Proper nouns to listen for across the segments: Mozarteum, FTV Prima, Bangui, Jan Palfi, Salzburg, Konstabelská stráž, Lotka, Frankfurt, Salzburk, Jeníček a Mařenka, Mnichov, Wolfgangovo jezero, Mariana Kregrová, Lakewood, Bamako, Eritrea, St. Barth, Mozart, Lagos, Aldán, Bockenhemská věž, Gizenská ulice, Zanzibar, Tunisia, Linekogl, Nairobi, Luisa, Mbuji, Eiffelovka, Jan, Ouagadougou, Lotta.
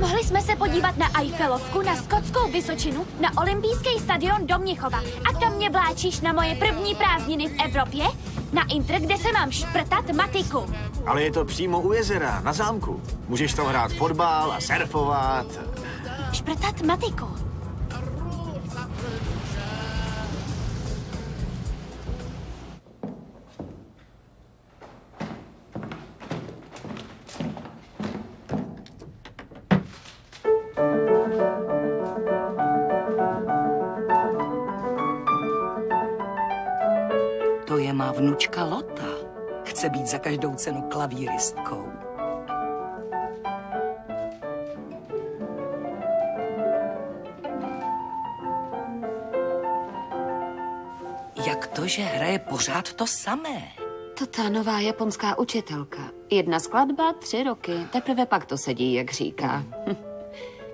Mohli jsme se podívat na Eiffelovku, na Skotskou Vysočinu, na olympijský stadion do Mnichova. A to mě vláčíš na moje první prázdniny v Evropě? Na Inter, kde se mám šprtat matiku. Ale je to přímo u jezera, na zámku. Můžeš tam hrát fotbal a surfovat. Šprtat matiku. Vnučka Lotta chce být za každou cenu klavíristkou. Jak to, že hraje pořád to samé? To ta nová japonská učitelka. Jedna skladba, 3 roky, teprve pak to sedí, jak říká.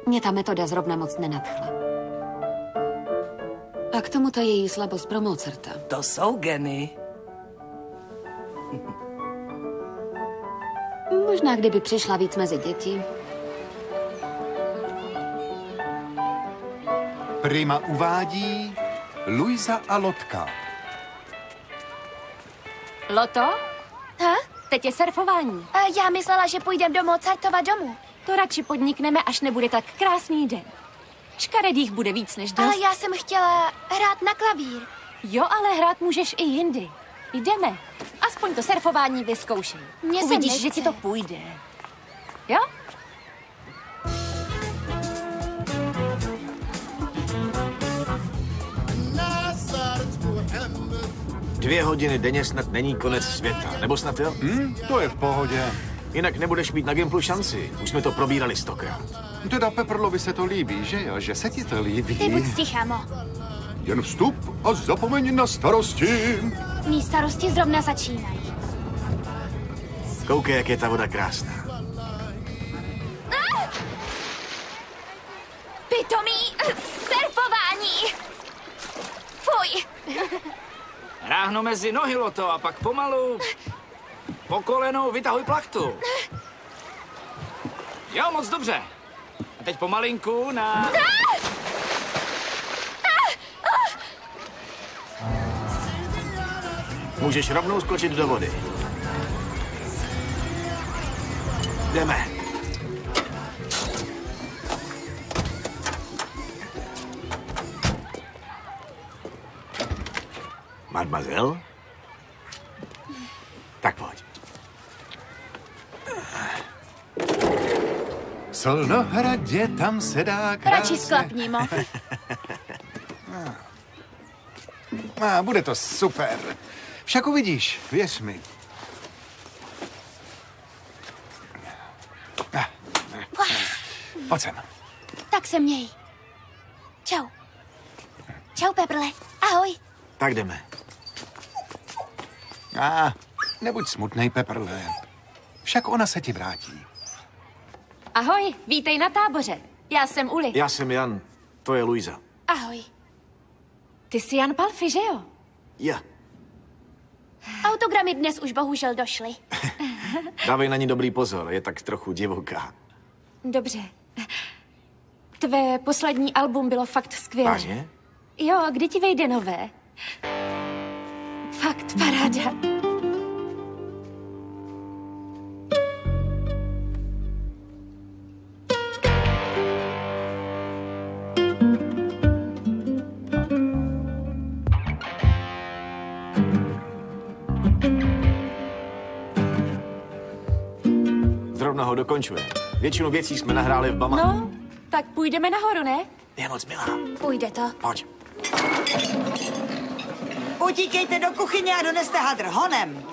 Mě ta metoda zrovna moc nenadchla. A k tomu ta její slabost pro Mozarta. To jsou geny. Možná, kdyby přišla víc mezi děti. Prima uvádí Luisa a Lotka. Lotto? Ha? Teď je surfování. Já myslela, že půjdem do Mozartova domu. To radši podnikneme, až nebude tak krásný den. Škaredých bude víc než dost. Ale já jsem chtěla hrát na klavír. Jo, ale hrát můžeš i jindy. Jdeme. Aspoň to surfování vyzkoušej. Uvidíš, že ti to půjde. Jo? Dvě hodiny denně snad není konec světa. Nebo snad jo? To je v pohodě. Jinak nebudeš mít na Gimplu šanci. Už jsme to probírali 100krát. Teda Peprlovi se to líbí, že jo? Že se ti to líbí. Ty buď tichá, Mo. Jen vstup a zapomeň na starosti. Mí starosti zrovna začínají. Koukej, jak je ta voda krásná. Pitomí surfování! Fuj! Ráhnu mezi nohy, Lotto, a pak pomalu po kolenou vytahuj plachtu. Jo, moc dobře. A teď pomalinku na... Můžeš rovnou skočit do vody. Jdeme. Mademoiselle? Tak pojď. Solnohradě, tam se dá krásně. Radši sklapni, Mo. Bude to super. Však uvidíš, věř mi. Pojď sem. Tak se měj. Čau. Čau, Peprle. Ahoj. Tak jdeme. Nebuď smutnej, Peprle. Však ona se ti vrátí. Ahoj, vítej na táboře. Já jsem Uli. Já jsem Jan. To je Luisa. Ahoj. Ty jsi Jan Palfi, že jo? Já. Autogramy dnes už bohužel došly. Dávej na ní dobrý pozor, je tak trochu divoká. Dobře. Tvé poslední album bylo fakt skvělé. Vážně? Jo, kdy ti vejde nové? Fakt paráda. Ho dokončuje. Většinu věcí jsme nahráli v Bamaku. No, tak půjdeme nahoru, ne? Je moc milá. Půjde to. Pojď. Utíkejte do kuchyně a doneste hadr honem.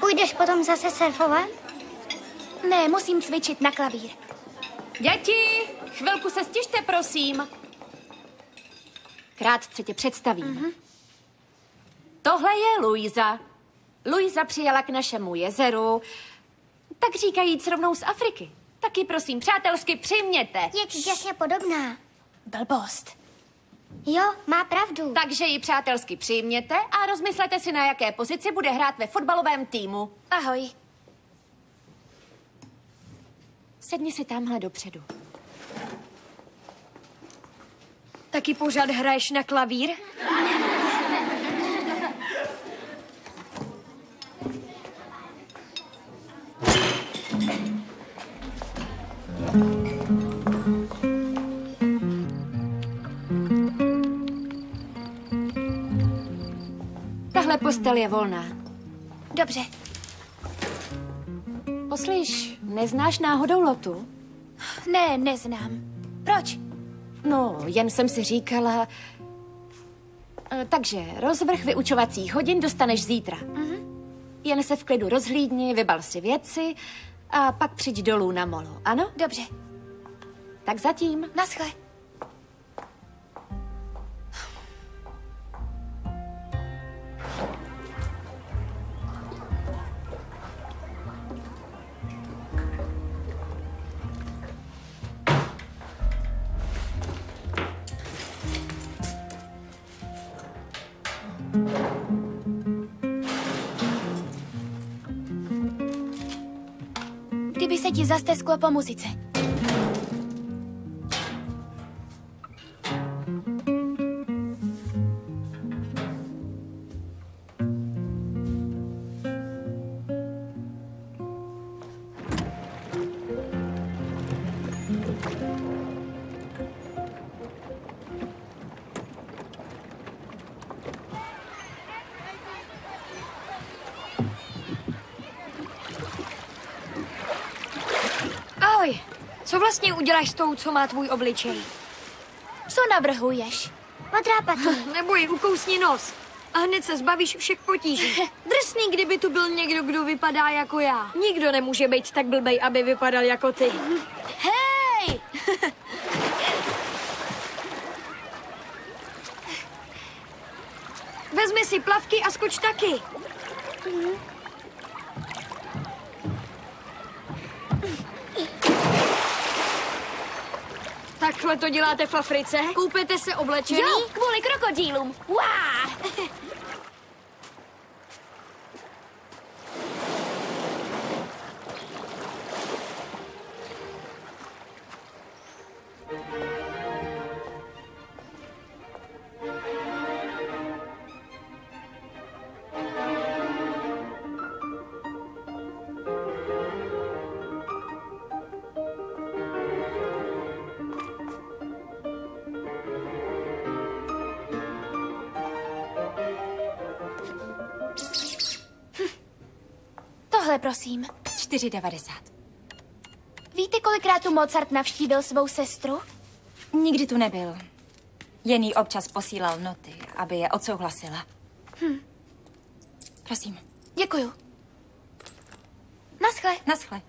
Půjdeš potom zase surfovat? Ne, musím cvičit na klavír. Děti, chvilku se stište, prosím. Krátce tě představím. Tohle je Luisa. Luisa přijela k našemu jezeru, tak říkajíc rovnou z Afriky. Taky prosím, přátelsky přijměte. Je ti těsně podobná. Blbost. Jo, má pravdu. Takže ji přátelsky přijměte a rozmyslete si, na jaké pozici bude hrát ve fotbalovém týmu. Ahoj. Sedni si tamhle dopředu. Taky pořád hraješ na klavír? Tahle postel je volná. Dobře. Poslyš, neznáš náhodou Lotu? Ne, neznám. Proč? No, jen jsem si říkala... Takže rozvrh vyučovacích hodin dostaneš zítra. Jen se v klidu rozhlídni, vybal si věci a pak přijď dolů na molo, ano? Dobře. Tak zatím. Naschle. Kdyby se ti zastesklo po muzice. Co vlastně uděláš s tou, co má tvůj obličej? Co navrhuješ? Podrápat ji. Nebo ji ukousni nos. A hned se zbavíš všech potíží. Drsný, kdyby tu byl někdo, kdo vypadá jako já. Nikdo nemůže být tak blbej, aby vypadal jako ty. Hej! Vezmi si plavky a skoč taky. Takhle to děláte v Africe? Koupete se oblečení? Jo, kvůli krokodýlům. Uá! Prosím. 4,90. Víte, kolikrát tu Mozart navštívil svou sestru? Nikdy tu nebyl. Jen jí občas posílal noty, aby je odsouhlasila. Prosím. Děkuju. Naschle. Naschle.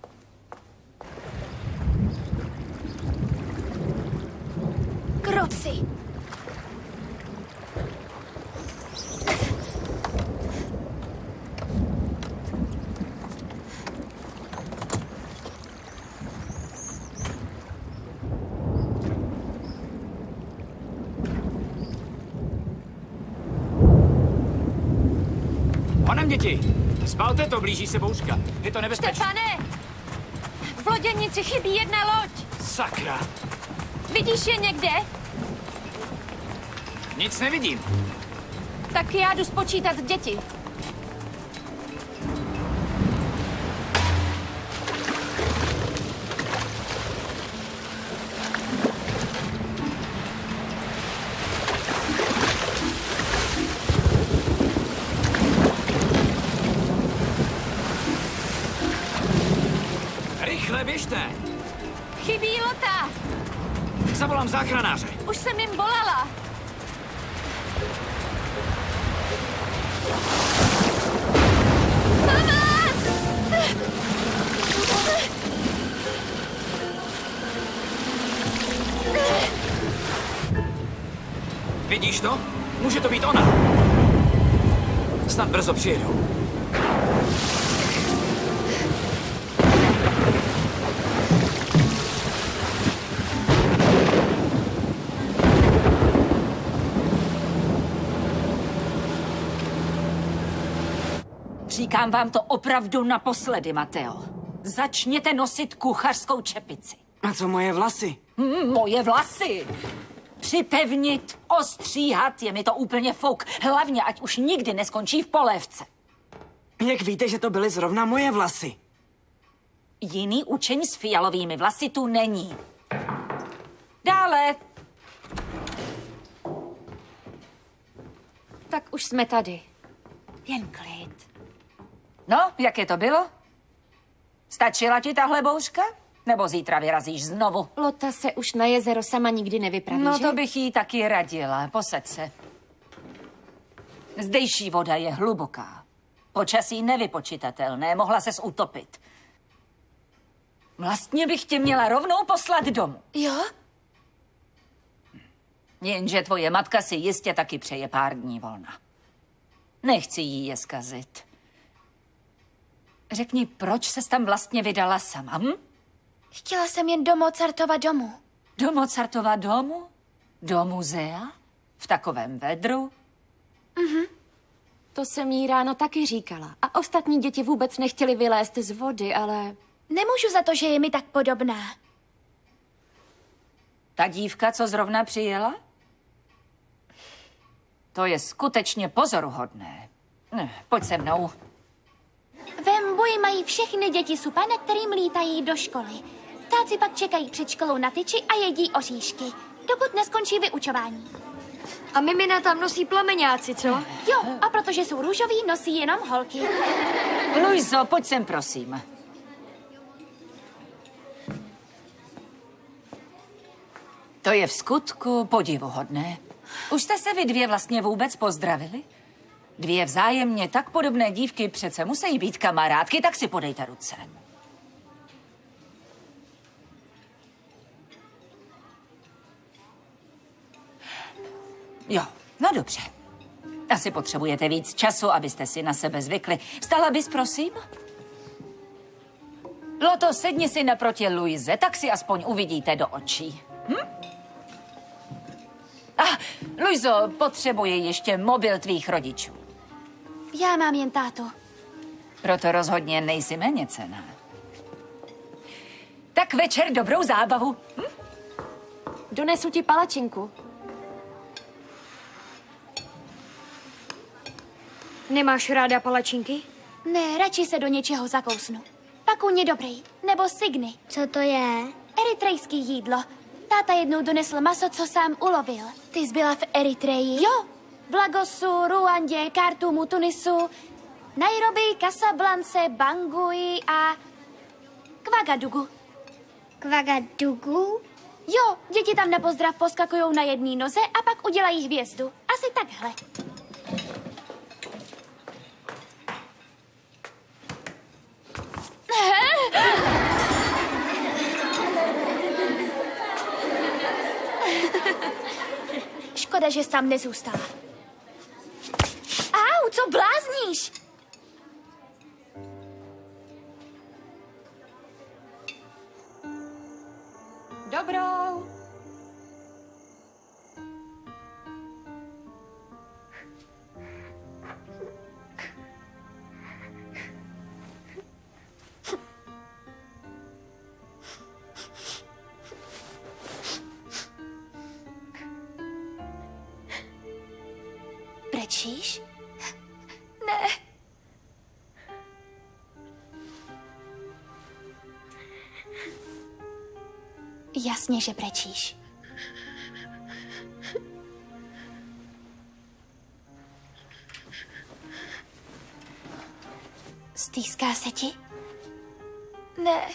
Krut si. Děti, spalte to, blíží se bouřka. Je to nebezpečné. Stefane! V loděnici chybí jedna loď. Sakra. Vidíš je někde? Nic nevidím. Tak já jdu spočítat děti. Chybí Lotta. Zavolám záchranáře. Už jsem jim volala. Pomoc! Vidíš to? Může to být ona. Snad brzo přijedou. Říkám vám to opravdu naposledy, Mateo. Začněte nosit kuchařskou čepici. A co moje vlasy? Moje vlasy! Připevnit, ostříhat, je mi to úplně fouk. Hlavně, ať už nikdy neskončí v polévce. Jak víte, že to byly zrovna moje vlasy? Jiný učeň s fialovými vlasy tu není. Dále. Tak už jsme tady. Jen klid. No, jaké to bylo? Stačila ti tahle bouřka? Nebo zítra vyrazíš znovu? Lotta se už na jezero sama nikdy nevypraví, no, že? To bych jí taky radila. Posaď se. Zdejší voda je hluboká. Počasí nevypočitatelné. Mohla ses utopit. Vlastně bych tě měla rovnou poslat domů. Jo? Jenže tvoje matka si jistě taky přeje pár dní volna. Nechci jí je zkazit. Řekni, proč ses tam vlastně vydala sama? Chtěla jsem jen do Mozartova domu. Do Mozartova domu? Do muzea? V takovém vedru? Mhm. To jsem jí ráno taky říkala. A ostatní děti vůbec nechtěly vylézt z vody, ale... Nemůžu za to, že je mi tak podobná. Ta dívka, co zrovna přijela? To je skutečně pozoruhodné. Pojď se mnou. V Mbuji mají všechny děti supana, kterým lítají do školy. Ptáci pak čekají před školou na tyči a jedí oříšky, dokud neskončí vyučování. A mimina tam nosí plameňáci, co? Jo, a protože jsou růžoví, nosí jenom holky. Luizo, pojď sem, prosím. To je v skutku podivuhodné. Už jste se vy dvě vlastně vůbec pozdravili? Dvě vzájemně tak podobné dívky přece musí být kamarádky, tak si podejte ruce. Jo, no dobře. Asi potřebujete víc času, abyste si na sebe zvykli. Vstala bys, prosím? Lotto, sedni si naproti Luize, tak si aspoň uvidíte do očí. Luizo, potřebuji ještě mobil tvých rodičů. Já mám jen tátu. Proto rozhodně nejsi méně cenná. Tak večer dobrou zábavu. Donesu ti palačinku. Nemáš ráda palačinky? Ne, radši se do něčeho zakousnu. Pakůň je dobrý, nebo signy. Co to je? Eritrejský jídlo. Táta jednou donesl maso, co sám ulovil. Ty jsi byla v Eritreji? Jo. V Lagosu, Rwandě, Khartoumu, Tunisu, Nairobi, Casablance, Bangui a... Ouagadougou. Ouagadougou? Jo, děti tam na pozdrav poskakujou na jedné noze a pak udělají hvězdu. Asi takhle. Škoda, že jsi tam nezůstala. Au, co blázníš? Dobrou. Číš? Ne. Jasně, že brečíš. Stýská se ti? Ne.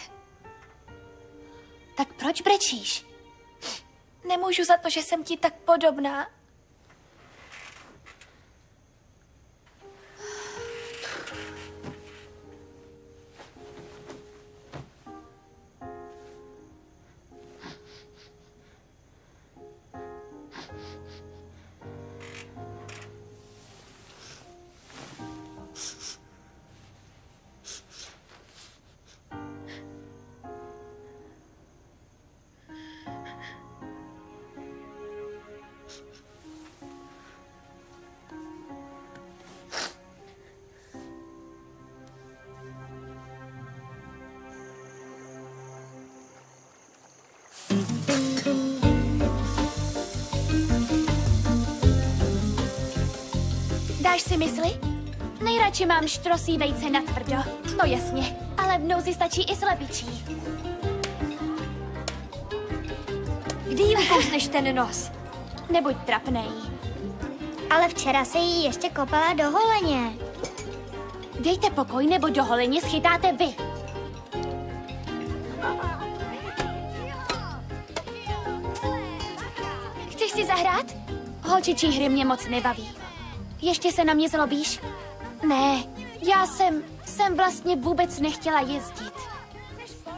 Tak proč brečíš? Nemůžu za to, že jsem ti tak podobná. Nemáš si mysli? Nejradši mám štrosí vejce na tvrdo. No jasně, ale v nouzi stačí i slepičí. Kdy jí ukousneš ten nos? Nebuď trapnej. Ale včera se jí ještě kopala do holeně. Dejte pokoj, nebo do holeně schytáte vy. Chceš si zahrát? Holčičí hry mě moc nebaví. Ještě se na mě zlobíš? Ne, já jsem vlastně vůbec nechtěla jezdit.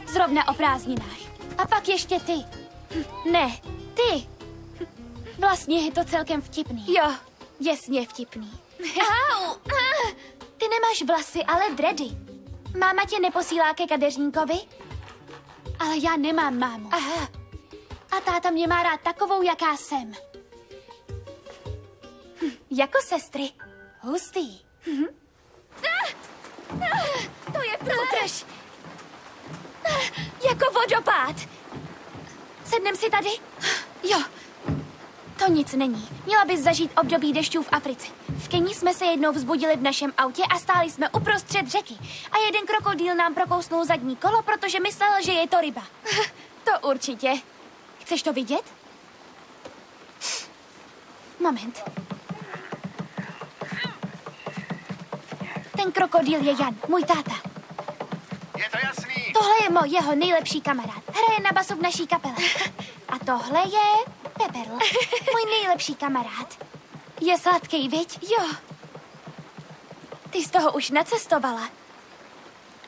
Zrovna o prázdninách. A pak ještě ty. Ne, ty. Vlastně je to celkem vtipný. Jo, jasně vtipný. Au, ty nemáš vlasy, ale dredy. Máma tě neposílá ke kadeřníkovi? Ale já nemám mámu. Aha. A táta mě má rád takovou, jaká jsem. Jako sestry. Hustý. To je průtrž. Jako vodopád. Sednem si tady? Jo. To nic není. Měla bys zažít období dešťů v Africe. V Keni jsme se jednou vzbudili v našem autě a stáli jsme uprostřed řeky. A jeden krokodýl nám prokousnul zadní kolo, protože myslel, že je to ryba. To určitě. Chceš to vidět? Moment. Ten krokodýl je Jan, můj táta. Je to jasný. Tohle je Mo, jeho nejlepší kamarád. Hraje na basu v naší kapele. A tohle je Pepperl, můj nejlepší kamarád. Je sladký, viď? Jo. Ty z toho už nacestovala.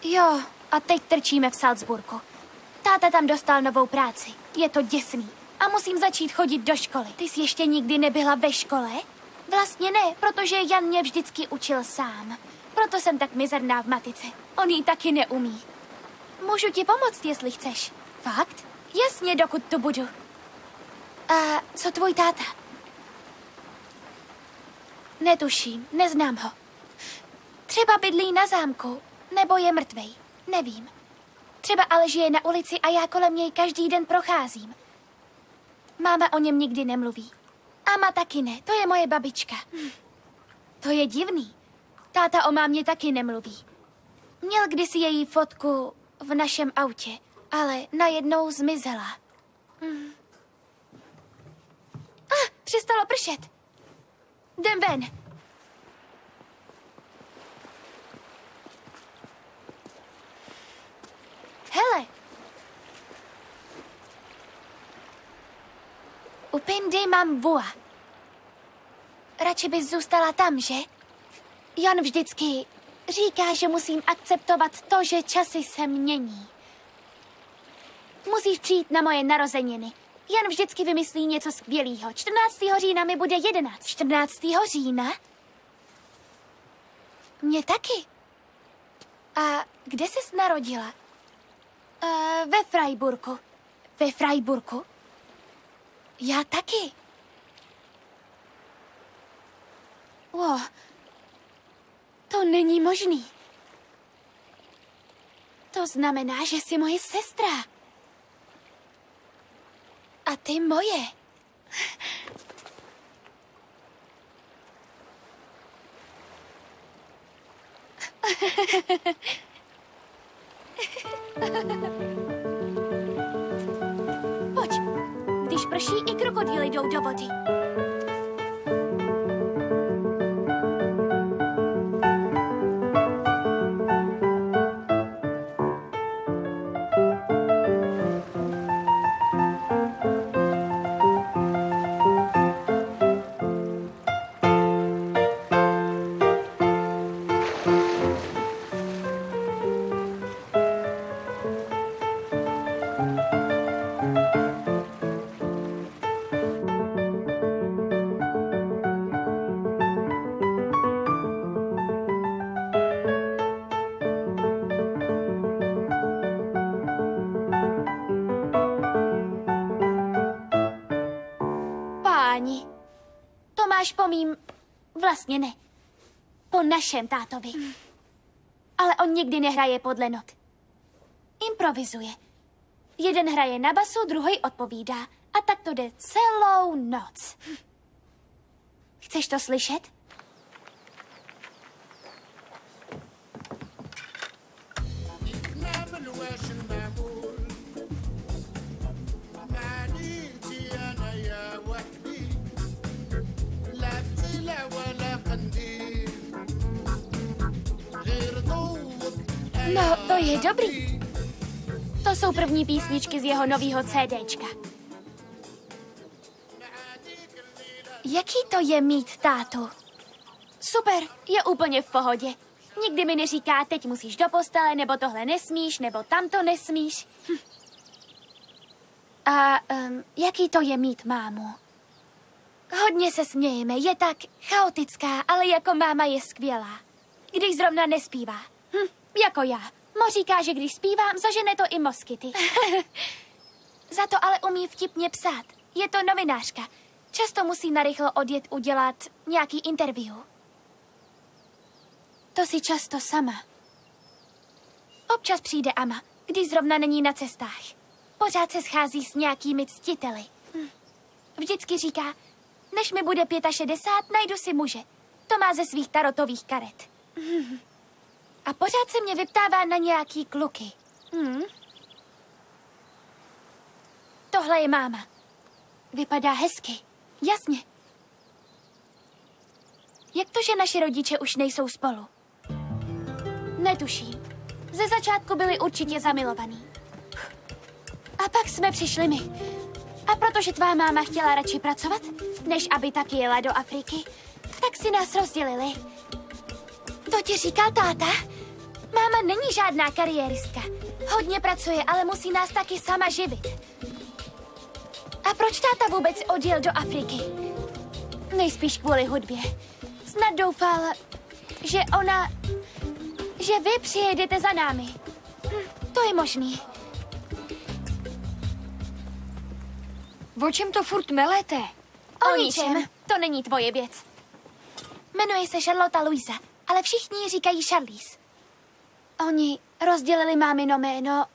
Jo, a teď trčíme v Salzburku. Táta tam dostal novou práci. Je to děsný. A musím začít chodit do školy. Ty jsi ještě nikdy nebyla ve škole? Vlastně ne, protože Jan mě vždycky učil sám. Proto jsem tak mizerná v matice. On ji taky neumí. Můžu ti pomoct, jestli chceš. Fakt? Jasně, dokud tu budu. A co tvůj táta? Netuším, neznám ho. Třeba bydlí na zámku, nebo je mrtvej, nevím. Třeba ale žije na ulici a já kolem něj každý den procházím. Máma o něm nikdy nemluví. Ama taky ne, to je moje babička. To je divný. Táta o mámě taky nemluví. Měl kdysi její fotku v našem autě, ale najednou zmizela. Přestalo pršet. Jdem ven. Hele. U Pindy mám vua. Radši bys zůstala tam, že? Jan vždycky říká, že musím akceptovat to, že časy se mění. Musíš přijít na moje narozeniny. Jan vždycky vymyslí něco skvělého. 14. října mi bude 11. 14. října? Mně taky. A kde ses narodila? Ve Freiburgu. Ve Freiburgu? Já taky. Wow. To není možný. To znamená, že jsi moje sestra. A ty moje. Pojď, když prší, i krokodýly jdou do vody. Vlastně ne. Po našem tátovi. Ale on nikdy nehraje podle not. Improvizuje. Jeden hraje na basu, druhý odpovídá. A tak to jde celou noc. Chceš to slyšet? No, to je dobrý. To jsou první písničky z jeho nového CDčka. Jaký to je mít tátu? Super, je úplně v pohodě. Nikdy mi neříká, teď musíš do postele, nebo tohle nesmíš, nebo tamto nesmíš. Hm. A jaký to je mít mámu? Hodně se smějeme, je tak chaotická, ale jako máma je skvělá. Když zrovna nespívá. Hm, jako já. Mo říká, že když zpívám, zažene to i moskyty. Za to ale umí vtipně psát. Je to novinářka. Často musí narychlo odjet udělat nějaký interview. To si často sama. Občas přijde Ama, když zrovna není na cestách. Pořád se schází s nějakými ctiteli. Hm. Vždycky říká, než mi bude 65, najdu si muže. To má ze svých tarotových karet. Hm. A pořád se mě vyptává na nějaký kluky. Hm. Tohle je máma. Vypadá hezky. Jasně. Jak to, že naši rodiče už nejsou spolu? Netuším. Ze začátku byli určitě zamilovaní. A pak jsme přišli my. A protože tvá máma chtěla radši pracovat, než aby taky jela do Afriky, tak si nás rozdělili. To ti říkal táta? Máma není žádná kariéristka. Hodně pracuje, ale musí nás taky sama živit. A proč táta vůbec odjel do Afriky? Nejspíš kvůli hudbě. Snad doufal, že ona... že vy přijedete za námi. Hm, to je možný. O čem to furt melete? O ničem. To není tvoje věc. Jmenuje se Charlotte Luisa, ale všichni říkají Charlize. Oni rozdělili mámino jméno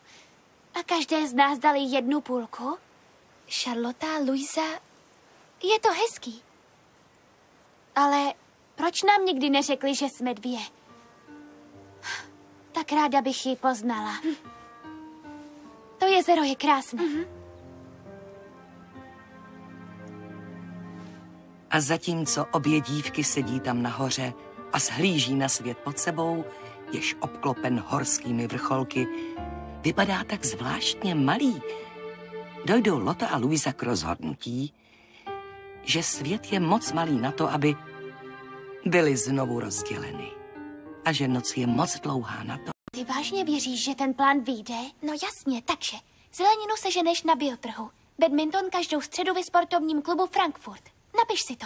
a každé z nás dali jednu půlku. Charlotte Luisa... Je to hezký. Ale proč nám nikdy neřekli, že jsme dvě? Tak ráda bych ji poznala. Hm. To jezero je krásné. Mm-hmm. A zatímco obě dívky sedí tam nahoře a shlíží na svět pod sebou, jež obklopen horskými vrcholky, vypadá tak zvláštně malý, dojdou Lotta a Luisa k rozhodnutí, že svět je moc malý na to, aby byly znovu rozděleny. A že noc je moc dlouhá na to. Ty vážně věříš, že ten plán vyjde? No jasně, takže. Zeleninu seženeš na biotrhu. Badminton každou středu ve sportovním klubu Frankfurt. Napiš si to.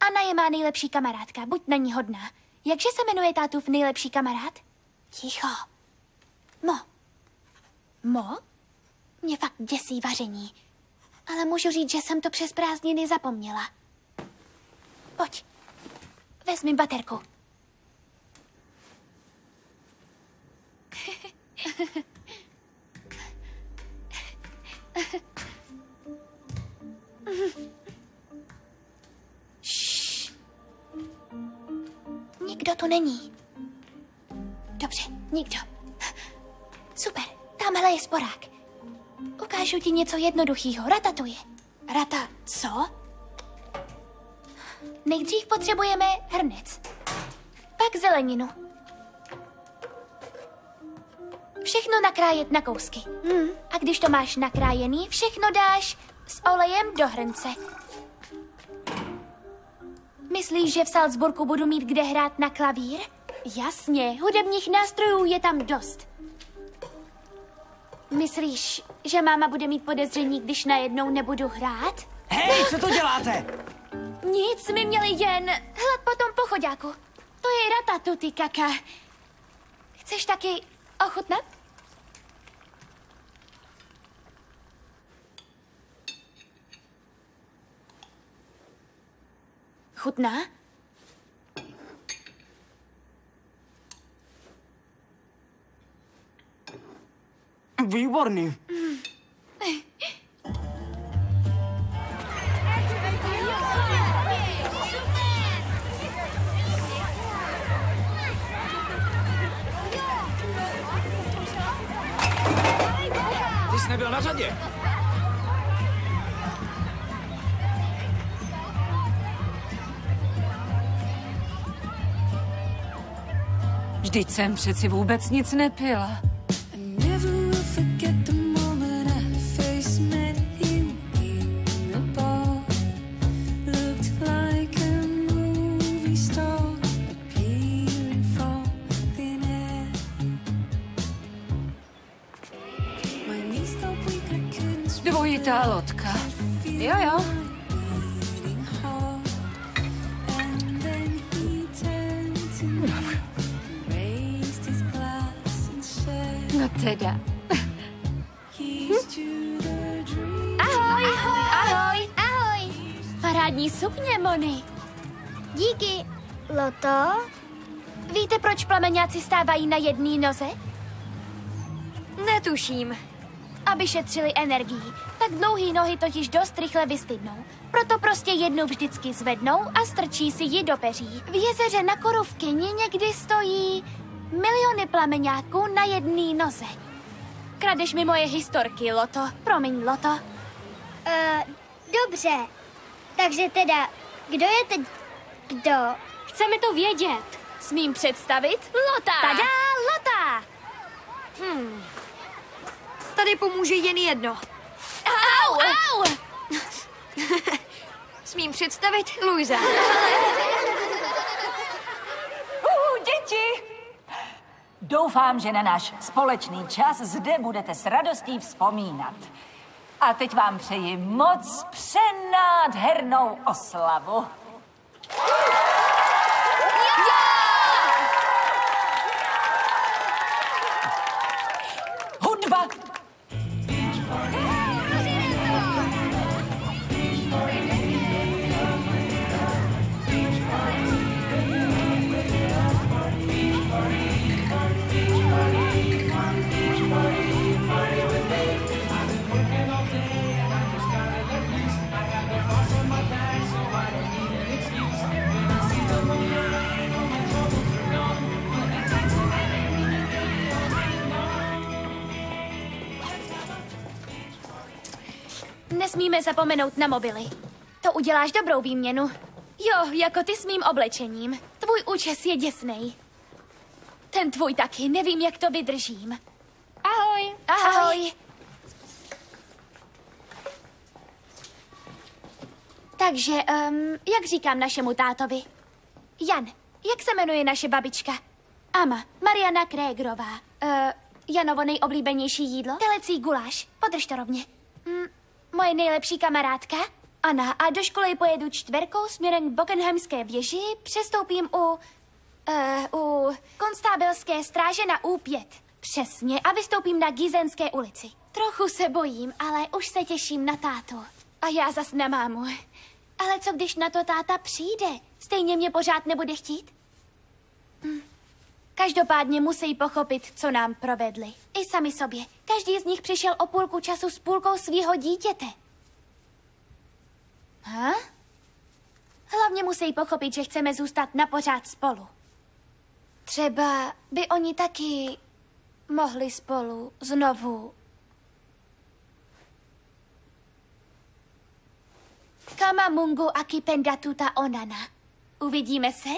Anna je má nejlepší kamarádka, buď na ní hodná. Jakže se jmenuje tátův nejlepší kamarád? Ticho. Mo. Mo? Mě fakt děsí vaření. Ale můžu říct, že jsem to přes prázdniny zapomněla. Pojď. Vezmi baterku. Šš. Nikdo tu není. Dobře, nikdo. Super, tamhle je sporák. Ukážu ti něco jednoduchého. Ratatuje. Rata co? Nejdřív potřebujeme hrnec. Pak zeleninu. Všechno nakrájet na kousky. Mm. A když to máš nakrájený, všechno dáš s olejem do hrnce. Myslíš, že v Salzburku budu mít kde hrát na klavír? Jasně, hudebních nástrojů je tam dost. Myslíš, že máma bude mít podezření, když najednou nebudu hrát? Hej, co to děláte? Nic, my měli jen hlad po tom pochoďáku. To je ratatuty, kaka. Chceš taky ochutnat? Chutná? Výborný. Mm. Ty jsi nebyl na řadě. Vždyť jsem přeci vůbec nic nepila. Dvojitá loďka. Jo, jo. No teda. Ahoj. Ahoj. Ahoj. Parádní sukně, Moni. Díky, Loto. Víte, proč plameňáci stávají na jedné noze? Netuším. Aby šetřili energii. Tak dlouhý nohy totiž dost rychle vystydnou. Proto prostě jednu vždycky zvednou a strčí si ji do peří. V jezeře na Koru v Keni někdy stojí miliony plameňáků na jedné noze. Kradeš mi moje historky, Loto. Promiň, Loto. Dobře. Takže teda, kdo je teď kdo? Chceme to vědět. Smím představit? Lotta! Tada, Lotta! Tady pomůže jen jedno. Au, au! Smím představit Luisa. Děti! Doufám, že na náš společný čas zde budete s radostí vzpomínat. A teď vám přeji moc přenádhernou oslavu. Hudba! Nesmíme zapomenout na mobily. To uděláš dobrou výměnu. Jo, jako ty s mým oblečením. Tvůj účes je děsnej. Ten tvůj taky, nevím, jak to vydržím. Ahoj. Ahoj. Ahoj. Takže, jak říkám našemu tátovi? Jan, jak se jmenuje naše babička? Ama, Mariana Kregrová. Janovo nejoblíbenější jídlo? Telecí guláš, podrž to rovně. Moje nejlepší kamarádka? Ana, a do školy pojedu čtverkou směrem k Bockenhemské věži, přestoupím u Konstabelské stráže na U5. Přesně, a vystoupím na Gizenské ulici. Trochu se bojím, ale už se těším na tátu. A já zas na mámu. Ale co když na to táta přijde? Stejně mě pořád nebude chtít? Každopádně musí pochopit, co nám provedli. I sami sobě. Každý z nich přišel o půlku času s půlkou svého dítěte. Ha? Hlavně musí pochopit, že chceme zůstat na pořád spolu. Třeba by oni taky mohli spolu znovu. Kama mungu aki penda tuta onana. Uvidíme se?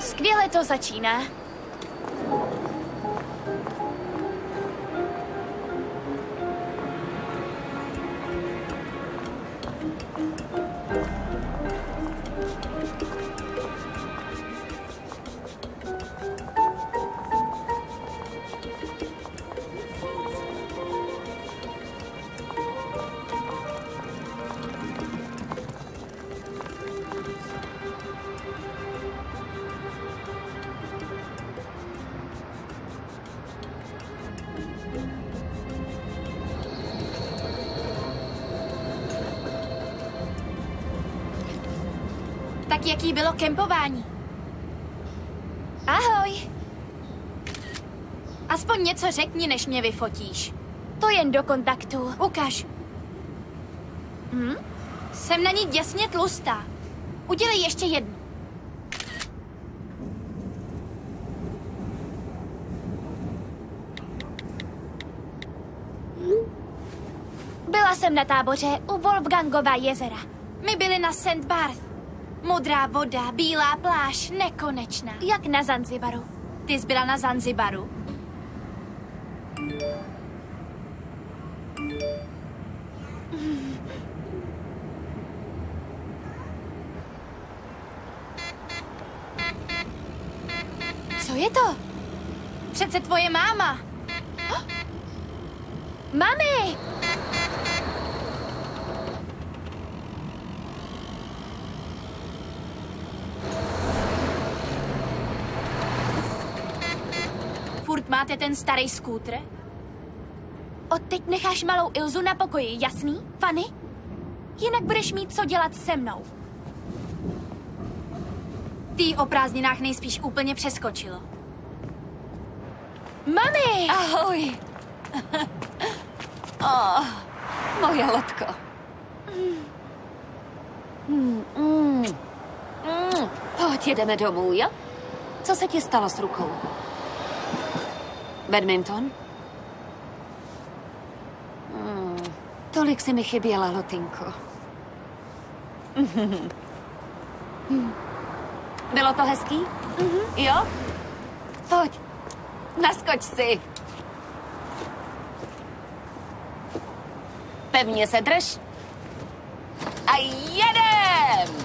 Skvěle to začíná. Jaký bylo kempování? Ahoj! Aspoň něco řekni, než mě vyfotíš. To jen do kontaktu. Ukaž. Hm? Jsem na ní děsně tlustá. Udělej ještě jednu. Byla jsem na táboře u Wolfgangova jezera. My byli na St. Barth. Modrá voda, bílá pláž, nekonečná. Jak na Zanzibaru. Ty jsi byla na Zanzibaru? Co je to? Přece tvoje máma. Mami! Furt máte ten starý skútr? Odteď necháš malou Ilzu na pokoji, jasný, Fanny? Jinak budeš mít co dělat se mnou. Ty o prázdninách nejspíš úplně přeskočilo. Mami! Ahoj! Oh, moje lodko. Pojď, jedeme domů, jo? Co se ti stalo s rukou? Badminton? Tolik si mi chyběla, Lotinko. Bylo to hezký? Jo? Pojď, naskoč si. Pevně se drž. A jedem!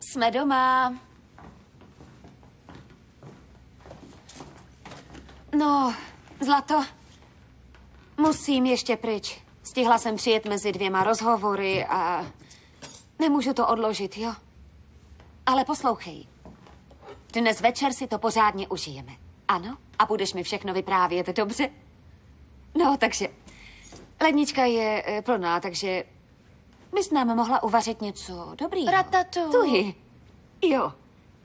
Jsme doma. No, zlato, musím ještě pryč. Stihla jsem přijet mezi dvěma rozhovory a nemůžu to odložit, jo? Ale poslouchej, dnes večer si to pořádně užijeme, ano? A budeš mi všechno vyprávět, dobře? No, takže lednička je plná, takže bys nám mohla uvařit něco dobrýho. Ratatouille. Jo,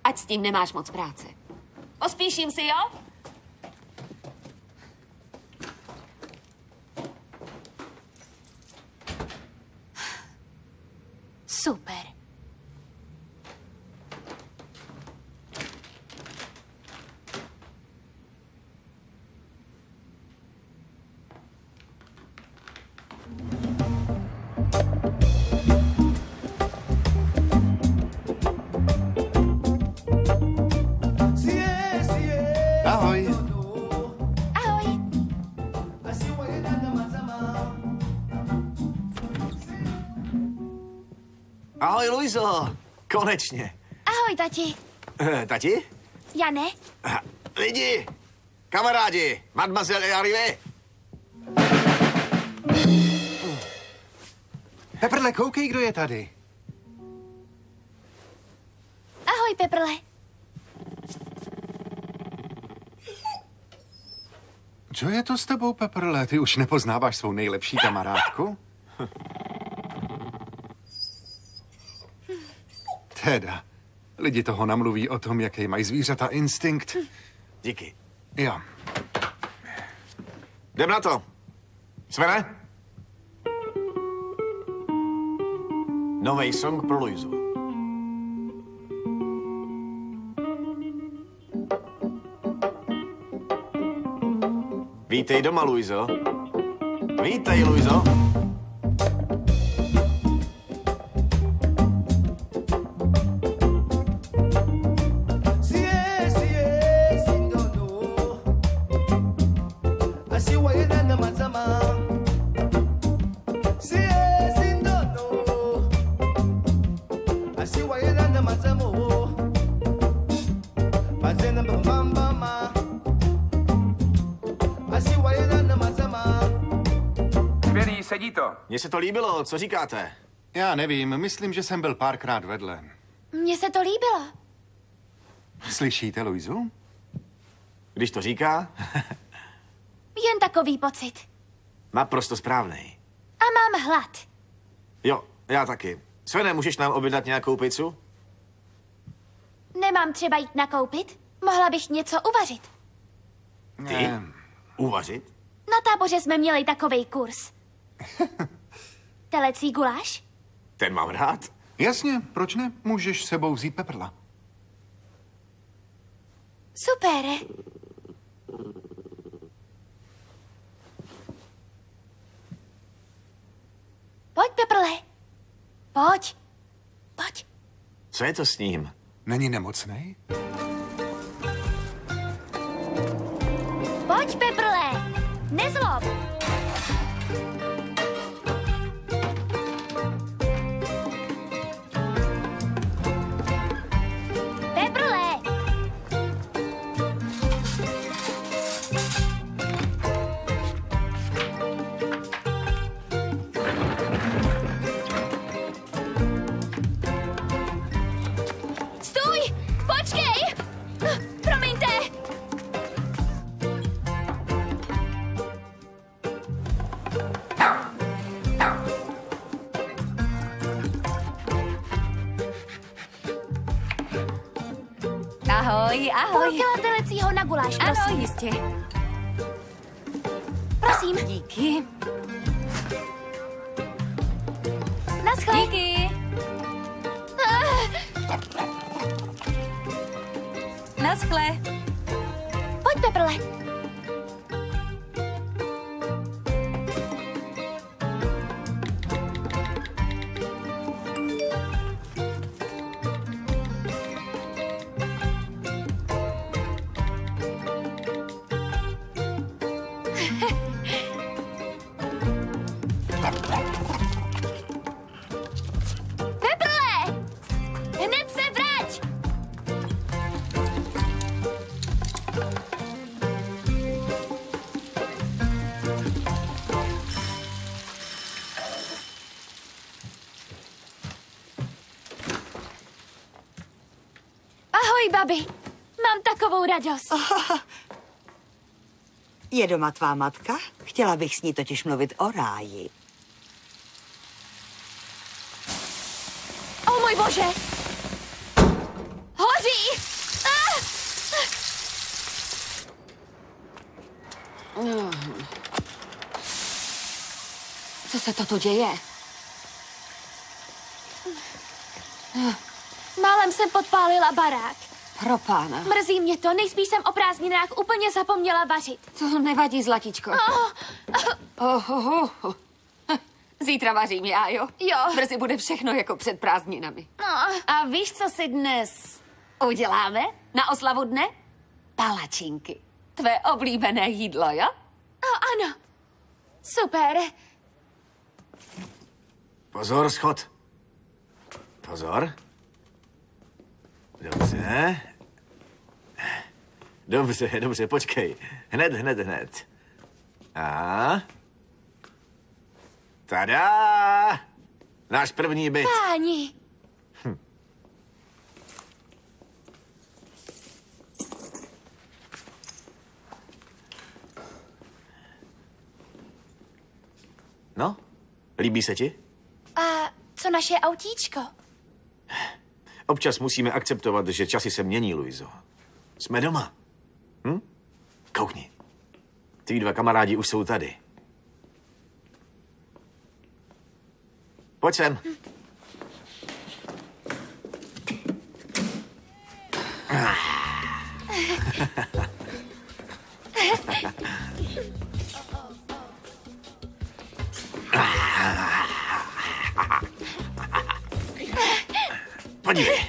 ať s tím nemáš moc práce. Pospíším si, jo? Super. Ahoj, Luizo. Konečně. Ahoj, tati. Tati? Já ne. Lidi, kamarádi, mademoiselle arrivé. Peprle, koukej, kdo je tady. Ahoj, Peprle. Co je to s tebou, Peprle? Ty už nepoznáváš svou nejlepší kamarádku? Teda, lidi toho namluví o tom, jaký mají zvířata instinkt. Díky. Jo. Jdem na to. Svene? Novej song pro Luizu. Vítej doma, Luizo. Vítej, Luizo. Vadí to? Mně se to líbilo, co říkáte? Já nevím, myslím, že jsem byl párkrát vedle. Mně se to líbilo. Slyšíte, Luizu? Když to říká? Jen takový pocit. Naprosto správnej. A mám hlad. Jo, já taky. Svene, můžeš nám objednat nějakou pizzu? Nemám třeba jít nakoupit? Mohla bych něco uvařit. Ty? Uvařit? Na táboře jsme měli takovej kurz. Telecí guláš? Ten mám rád. Jasně, proč ne? Můžeš sebou vzít peprla. Super. Pojď, peprle. Pojď. Pojď. Co je to s ním? Není nemocnej? Pojď, peprle. Nezlob. Ahoj, ahoj. Půl telecího na guláš, prosím. Ano, jistě. Prosím. Díky. Naschle. Díky. Naschle. Pojď, peprle. Babi, mám takovou radost. Oh, je doma tvá matka? Chtěla bych s ní totiž mluvit o ráji. O můj bože! Hoří! Ah! Co se to tu děje? Málem jsem podpálila barák. Pro pána. Mrzí mě to, nejspíš jsem o prázdninách úplně zapomněla vařit. To nevadí, zlatičko. Zítra vařím já, jo? Jo. Brzy bude všechno jako před prázdninami. A víš, co si dnes uděláme? Na oslavu dne? Palačinky. Tvé oblíbené jídlo, jo? Ano. Super. Pozor, schod. Pozor. Dobře. Dobře, dobře, počkej. Hned. A... Tada! Náš první byt. Páni. No, líbí se ti? A co naše autíčko? Občas musíme akceptovat, že časy se mění, Luizo. Jsme doma. Hm? Koukni. Tví dva kamarádi už jsou tady. Pojď sem. Podívej,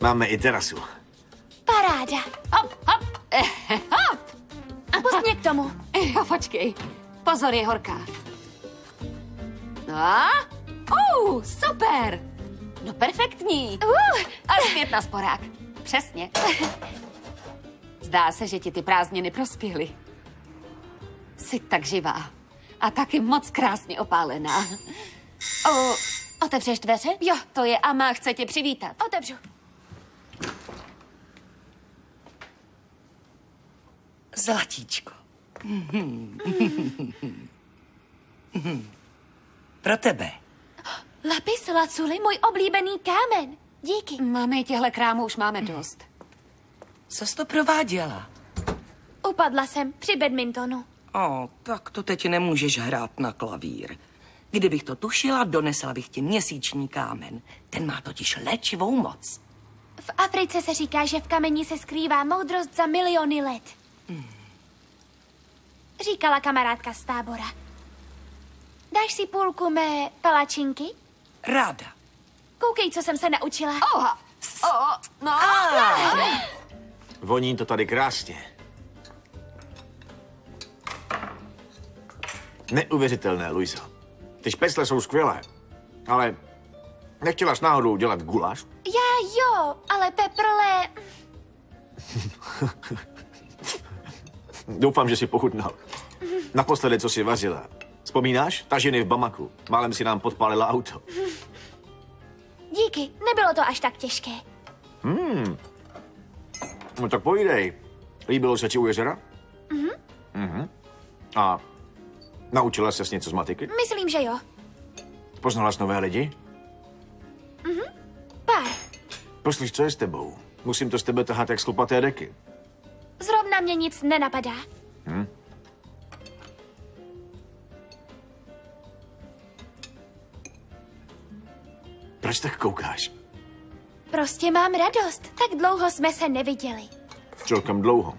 máme i terasu. Paráda. Hop. Pust mě k tomu. Jo, počkej. Pozor, je horká. No. Super. No, perfektní. A zpět na sporák. Přesně. Zdá se, že ti ty prázdniny prospěly. Jsi tak živá. a taky moc krásně opálená. Otevřeš dveře? Jo, to je Ama, chce tě přivítat. Otevřu. Zlatíčko. Pro tebe. Lapis lazuli, můj oblíbený kámen. Díky. Mami, těhle krámů už máme dost. Co jsi to prováděla? Upadla jsem při badmintonu. Tak to teď nemůžeš hrát na klavír. Kdybych to tušila, donesla bych ti měsíční kámen. Ten má totiž léčivou moc. V Africe se říká, že v kameni se skrývá moudrost za miliony let. Říkala kamarádka z tábora. Dáš si půlku mé palačinky? Ráda. Koukej, co jsem se naučila. Voní to tady krásně. Neuvěřitelné, Luiso. Ty špecle jsou skvělé, ale nechtěla jsi náhodou dělat guláš? Já jo, ale peprle... Doufám, že jsi pochutnal. Naposledy, co jsi vařila. Vzpomínáš? Ta ženy v Bamaku. Málem si nám podpálila auto. Díky, nebylo to až tak těžké. No tak povídej. Líbilo se ti u jezera? A naučila ses něco z matiky? Myslím, že jo. Poznala jsi nové lidi? Pár. Poslyš, co je s tebou? Musím to s tebe tahat jak z chlupaté deky. Zrovna mě nic nenapadá. Proč tak koukáš? Prostě mám radost. Tak dlouho jsme se neviděli. Celkem dlouho.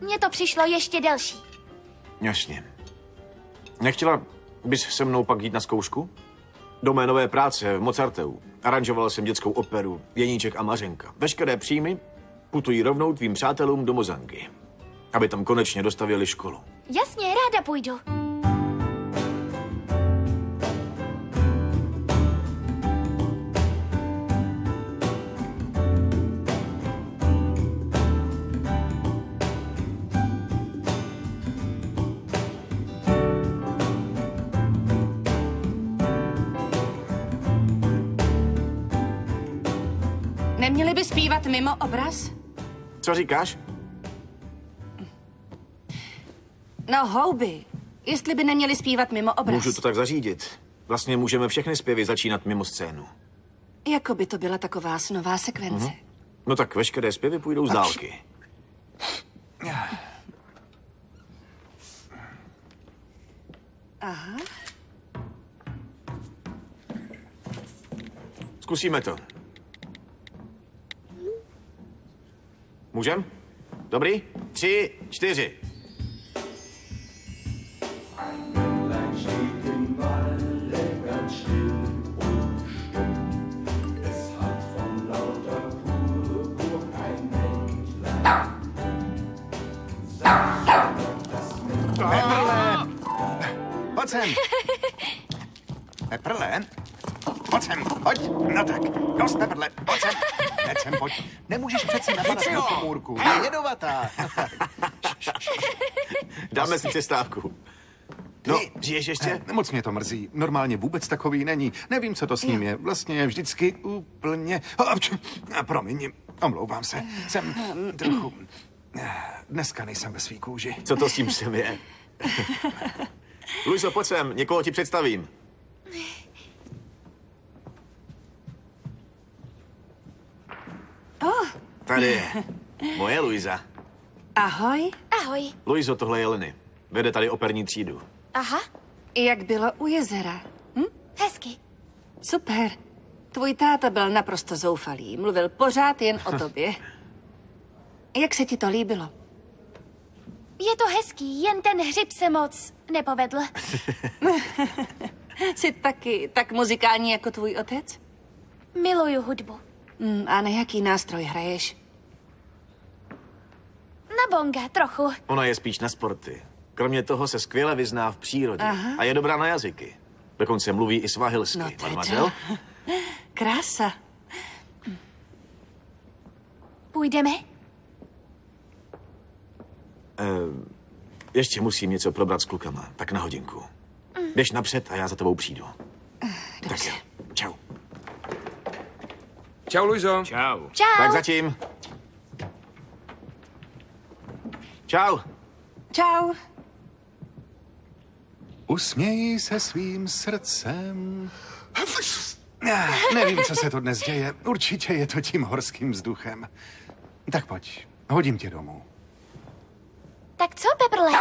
Mně to přišlo ještě delší. Jasně. Nechtěla bys se mnou pak jít na zkoušku? Do mé nové práce v Mozarteu. Aranžoval jsem dětskou operu Jeníček a Mařenka. Veškeré příjmy putují rovnou tvým přátelům do Mozambiku, aby tam konečně dostavěli školu. Jasně, ráda půjdu. Neměli by zpívat mimo obraz? Co říkáš? No, houby. Jestli by neměli zpívat mimo obraz. Můžu to tak zařídit. Vlastně můžeme všechny zpěvy začínat mimo scénu. Jako by to byla taková snová sekvence. No tak veškeré zpěvy půjdou z dálky. Aha. Zkusíme to. Můžem? Dobrý? 3, 4. Peprle! Pojď sem! Peprle! Pojď sem, pojď! No tak, dost peprle, pojď sem! Sem, pojď. Nemůžeš přeci napadat na komůrku. Je jedovatá. Dáme si přestávku. No, žiješ ještě? Moc mě to mrzí. Normálně vůbec takový není. Nevím, co to s ním je. Vlastně je vždycky úplně... Promiň, omlouvám se. Jsem trochu... Dneska nejsem ve svý kůži. Co to s tím všem je? Luiso, pojď sem, někoho ti představím. Tady je. Moje Luisa. Ahoj. Ahoj. Luiso, tohle je Leny. Vede tady operní třídu. Aha. Jak bylo u jezera? Hezky. Super. Tvůj táta byl naprosto zoufalý. Mluvil pořád jen o tobě. Jak se ti to líbilo? Je to hezký, jen ten hřib se moc nepovedl. Jsi taky tak muzikální jako tvůj otec? Miluju hudbu. A na jaký nástroj hraješ? Na bonga, trochu. Ona je spíš na sporty. Kromě toho se skvěle vyzná v přírodě. A je dobrá na jazyky. Dokonce mluví i svahilsky. No teda. Krása. Půjdeme? Ještě musím něco probrat s klukama, tak na hodinku. Běž napřed a já za tebou přijdu. Tak jo, čau. Čau, Luizo. Čau. Čau. Tak zatím. Čau. Čau. Usměj se svým srdcem. Nevím, co se to dnes děje. Určitě je to tím horským vzduchem. Tak pojď, hodím tě domů. Tak co, Peprle?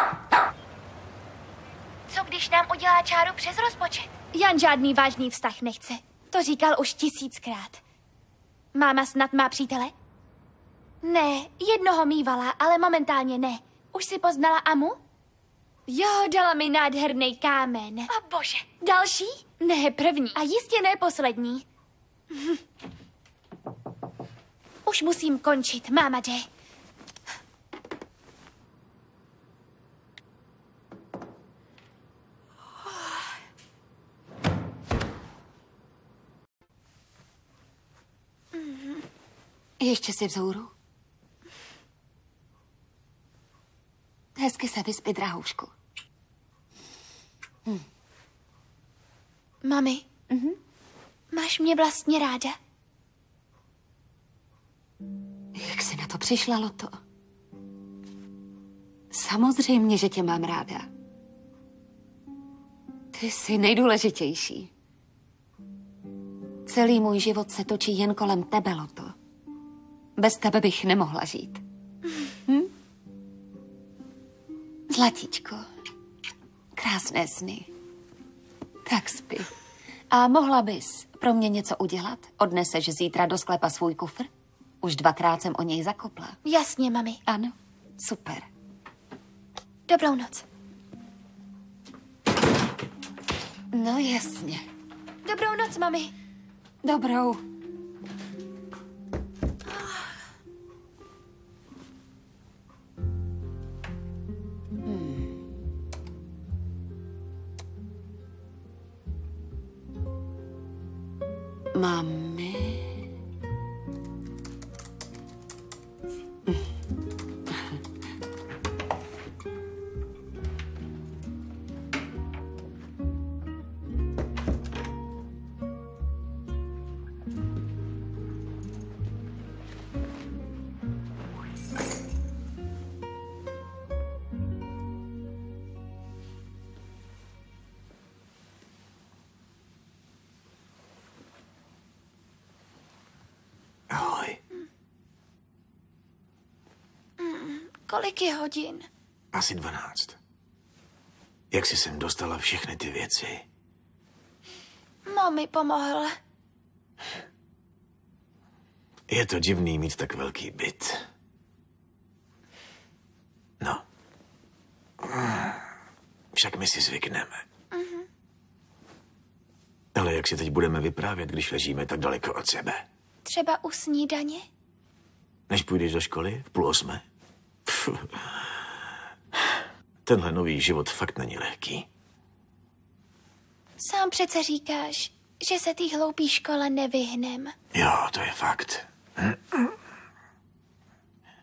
Co když nám udělá čáru přes rozpočet? Jan žádný vážný vztah nechce. To říkal už 1000krát. Máma snad má přítele? Ne, jednoho mývala, ale momentálně ne. Už si poznala Amu? Jo, dala mi nádherný kámen. A bože. Další? Ne, první. A jistě ne poslední. Už musím končit, máma jde. Ještě si vzhůru. Hezky se vyspí, drahoušku. Mami, máš mě vlastně ráda? Jak jsi na to přišla, Loto? Samozřejmě, že tě mám ráda. Ty jsi nejdůležitější. Celý můj život se točí jen kolem tebe, Loto. Bez tebe bych nemohla žít. Zlatíčko, krásné sny. Tak spi. A mohla bys pro mě něco udělat? Odneseš zítra do sklepa svůj kufr? Už 2krát jsem o něj zakopla. Jasně, mami. Ano, super. Dobrou noc. No jasně. Dobrou noc, mami. Dobrou. Mami. Kolik je hodin? Asi 12. Jak jsi sem dostala všechny ty věci? Mami pomohl. Je to divný mít tak velký byt. No. Však my si zvykneme. Ale jak si teď budeme vyprávět, když ležíme tak daleko od sebe? Třeba u snídaně? Než půjdeš do školy v 7:30? Tenhle nový život fakt není lehký. Sám přece říkáš, že se té hloupé škole nevyhnem. Jo, to je fakt.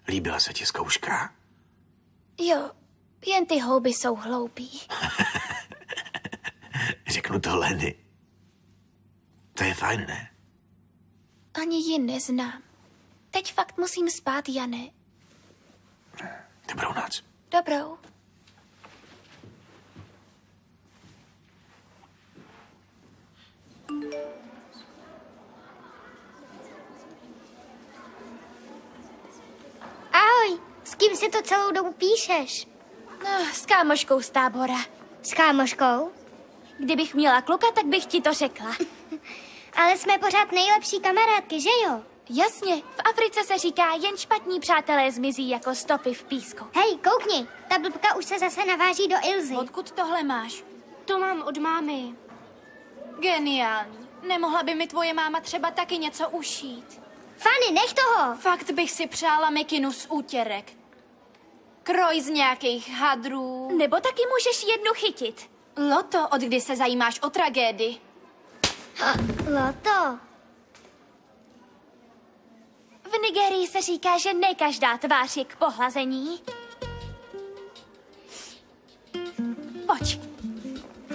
Líbila se ti zkouška? Jo, jen ty houby jsou hloupí. Řeknu to Leny. To je fajn, ne? Ani ji neznám. Teď fakt musím spát, Jane. Dobrou noc. Dobrou. Ahoj, s kým si to celou dobu píšeš? No, s kámoškou z tábora. S kámoškou? Kdybych měla kluka, tak bych ti to řekla. Ale jsme pořád nejlepší kamarádky, že jo? Jasně, v Africe se říká, jen špatní přátelé zmizí jako stopy v písku. Hej, koukni, ta blbka už se zase naváží do Ilzy. Odkud tohle máš? To mám od mámy. Geniální. Nemohla by mi tvoje máma třeba taky něco ušít? Fanny, nech toho! Fakt bych si přála mikinu z útěrek. Kroj z nějakých hadrů. Nebo taky můžeš jednu chytit. Loto, od kdy se zajímáš o tragédii? Loto... V Nigerii se říká, že ne každá tvář je k pohlazení. Pojď.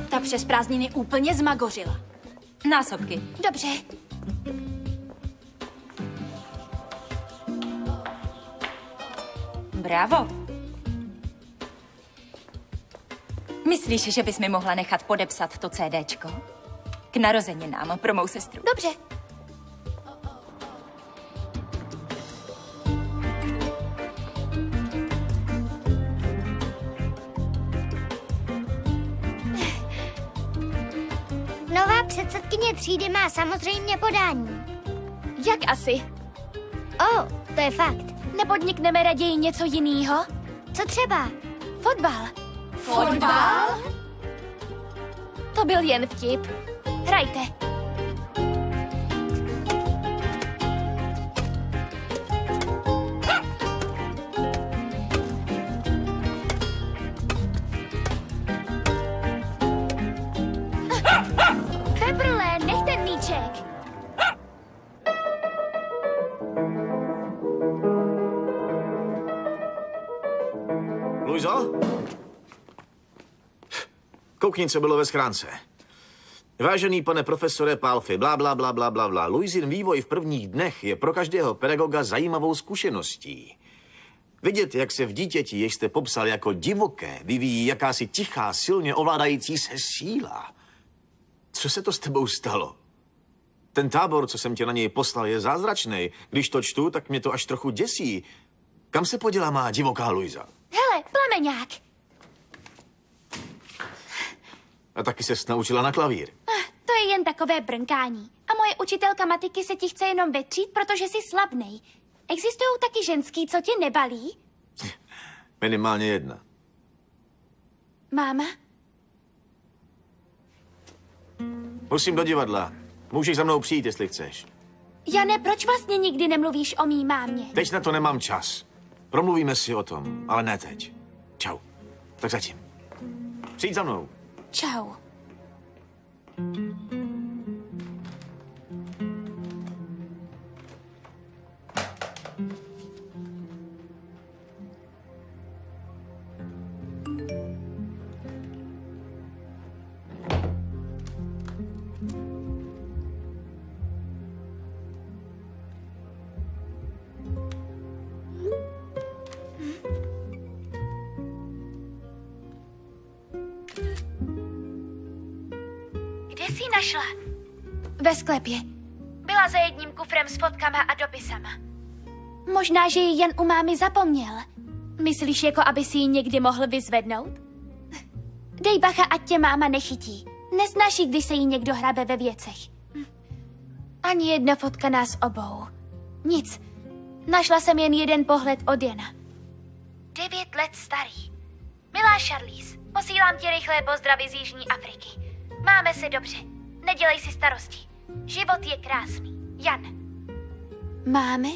Ta přes prázdniny úplně zmagořila. Násobky. Dobře. Bravo. Myslíš, že bys mi mohla nechat podepsat to CDčko? K narozeninám pro mou sestru. Dobře. Nová předsedkyně třídy má samozřejmě podání. Jak asi? To je fakt. Nepodnikneme raději něco jiného? Co třeba? Fotbal. Fotbal? To byl jen vtip. Hrajte. Peprle, nech ten míček. Luiso? Koukni, co bylo ve schránce. Vážený pane profesore Palfi, bla, bla, bla, bla, bla, bla. Luisin vývoj v prvních dnech je pro každého pedagoga zajímavou zkušeností. Vidět, jak se v dítěti, jež jste popsal jako divoké, vyvíjí jakási tichá, silně ovládající se síla. Co se to s tebou stalo? Ten tábor, co jsem tě na něj poslal, je zázračný. Když to čtu, tak mě to až trochu děsí. Kam se poděla má divoká Luisa? Hele, plameňák. A taky ses naučila na klavír. To je jen takové brnkání. A moje učitelka matiky se ti chce jenom vetřít, protože jsi slabnej. Existují taky ženský, co tě nebalí? Minimálně jedna. Máma? Musím do divadla. Můžeš za mnou přijít, jestli chceš. Jane, proč vlastně nikdy nemluvíš o mý mámě? Teď na to nemám čas. Promluvíme si o tom, ale ne teď. Čau. Tak zatím. Přijď za mnou. Čau. Ve sklepě. Byla za jedním kufrem s fotkama a dopisama. Možná, že ji jen u mámy zapomněl. Myslíš, jako aby si ji někdy mohl vyzvednout? Dej bacha, ať tě máma nechytí. Nesnáší, když se jí někdo hrabe ve věcech. Ani jedna fotka nás obou. Nic. Našla jsem jen jeden pohled od Jana. 9 let starý. Milá Charlize, posílám ti rychlé pozdravy z Jižní Afriky. Máme se dobře. Nedělej si starosti. Život je krásný. Jan. Máme?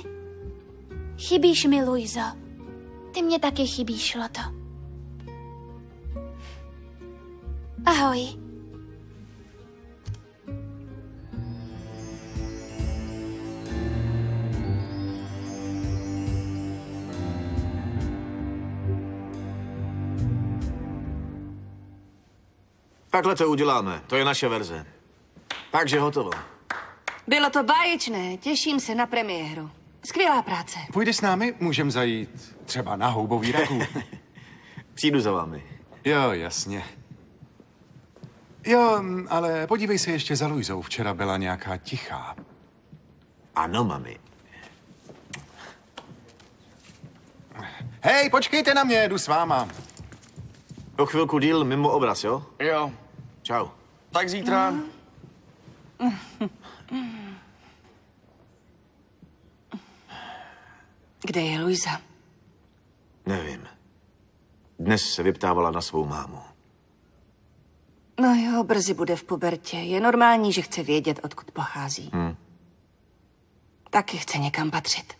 Chybíš mi, Luiso. Ty mě taky chybíš, Loto. Ahoj. Takhle to uděláme. To je naše verze. Takže hotovo. Bylo to báječné, těším se na premiéru. Skvělá práce. Půjdeš s námi? Můžem zajít třeba na houbový raku. Přijdu za vámi. Jo, jasně. Jo, ale podívej se ještě za Luisou. Včera byla nějaká tichá. Ano, mami. Hej, počkejte na mě, jdu s váma. O chvilku díl mimo obraz, jo? Jo. Čau. Tak zítra... Kde je Luisa? Nevím. Dnes se vyptávala na svou mámu. No jo, brzy bude v pubertě. Je normální, že chce vědět, odkud pochází. Taky chce někam patřit.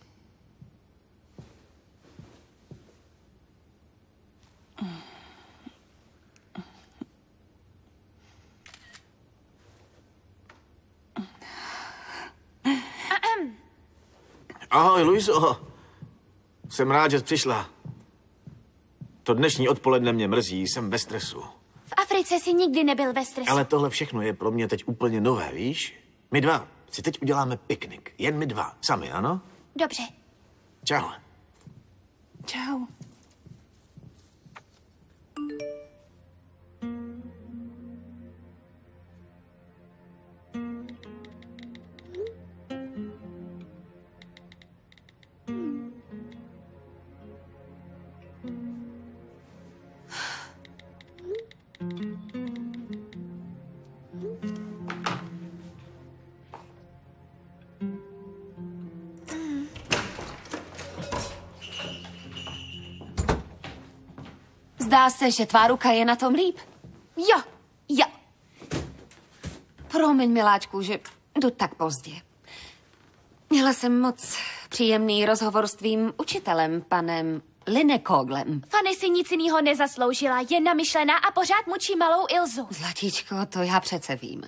Ahoj, Luiso. Jsem rád, že jsi přišla. To dnešní odpoledne mě mrzí, jsem ve stresu. V Africe si nikdy nebyl ve stresu. Ale tohle všechno je pro mě teď úplně nové, víš? My dva si teď uděláme piknik. Jen my dva. Sami, ano? Dobře. Čau. Čau. Zdá se, že tvá ruka je na tom líp. Jo, jo. Promiň, miláčku, že jdu tak pozdě. Měla jsem moc příjemný rozhovor s tvým učitelem, panem Linekoglem. Fanny si nic jiného nezasloužila, je namyšlená a pořád mučí malou Ilzu. Zlatíčko, to já přece vím.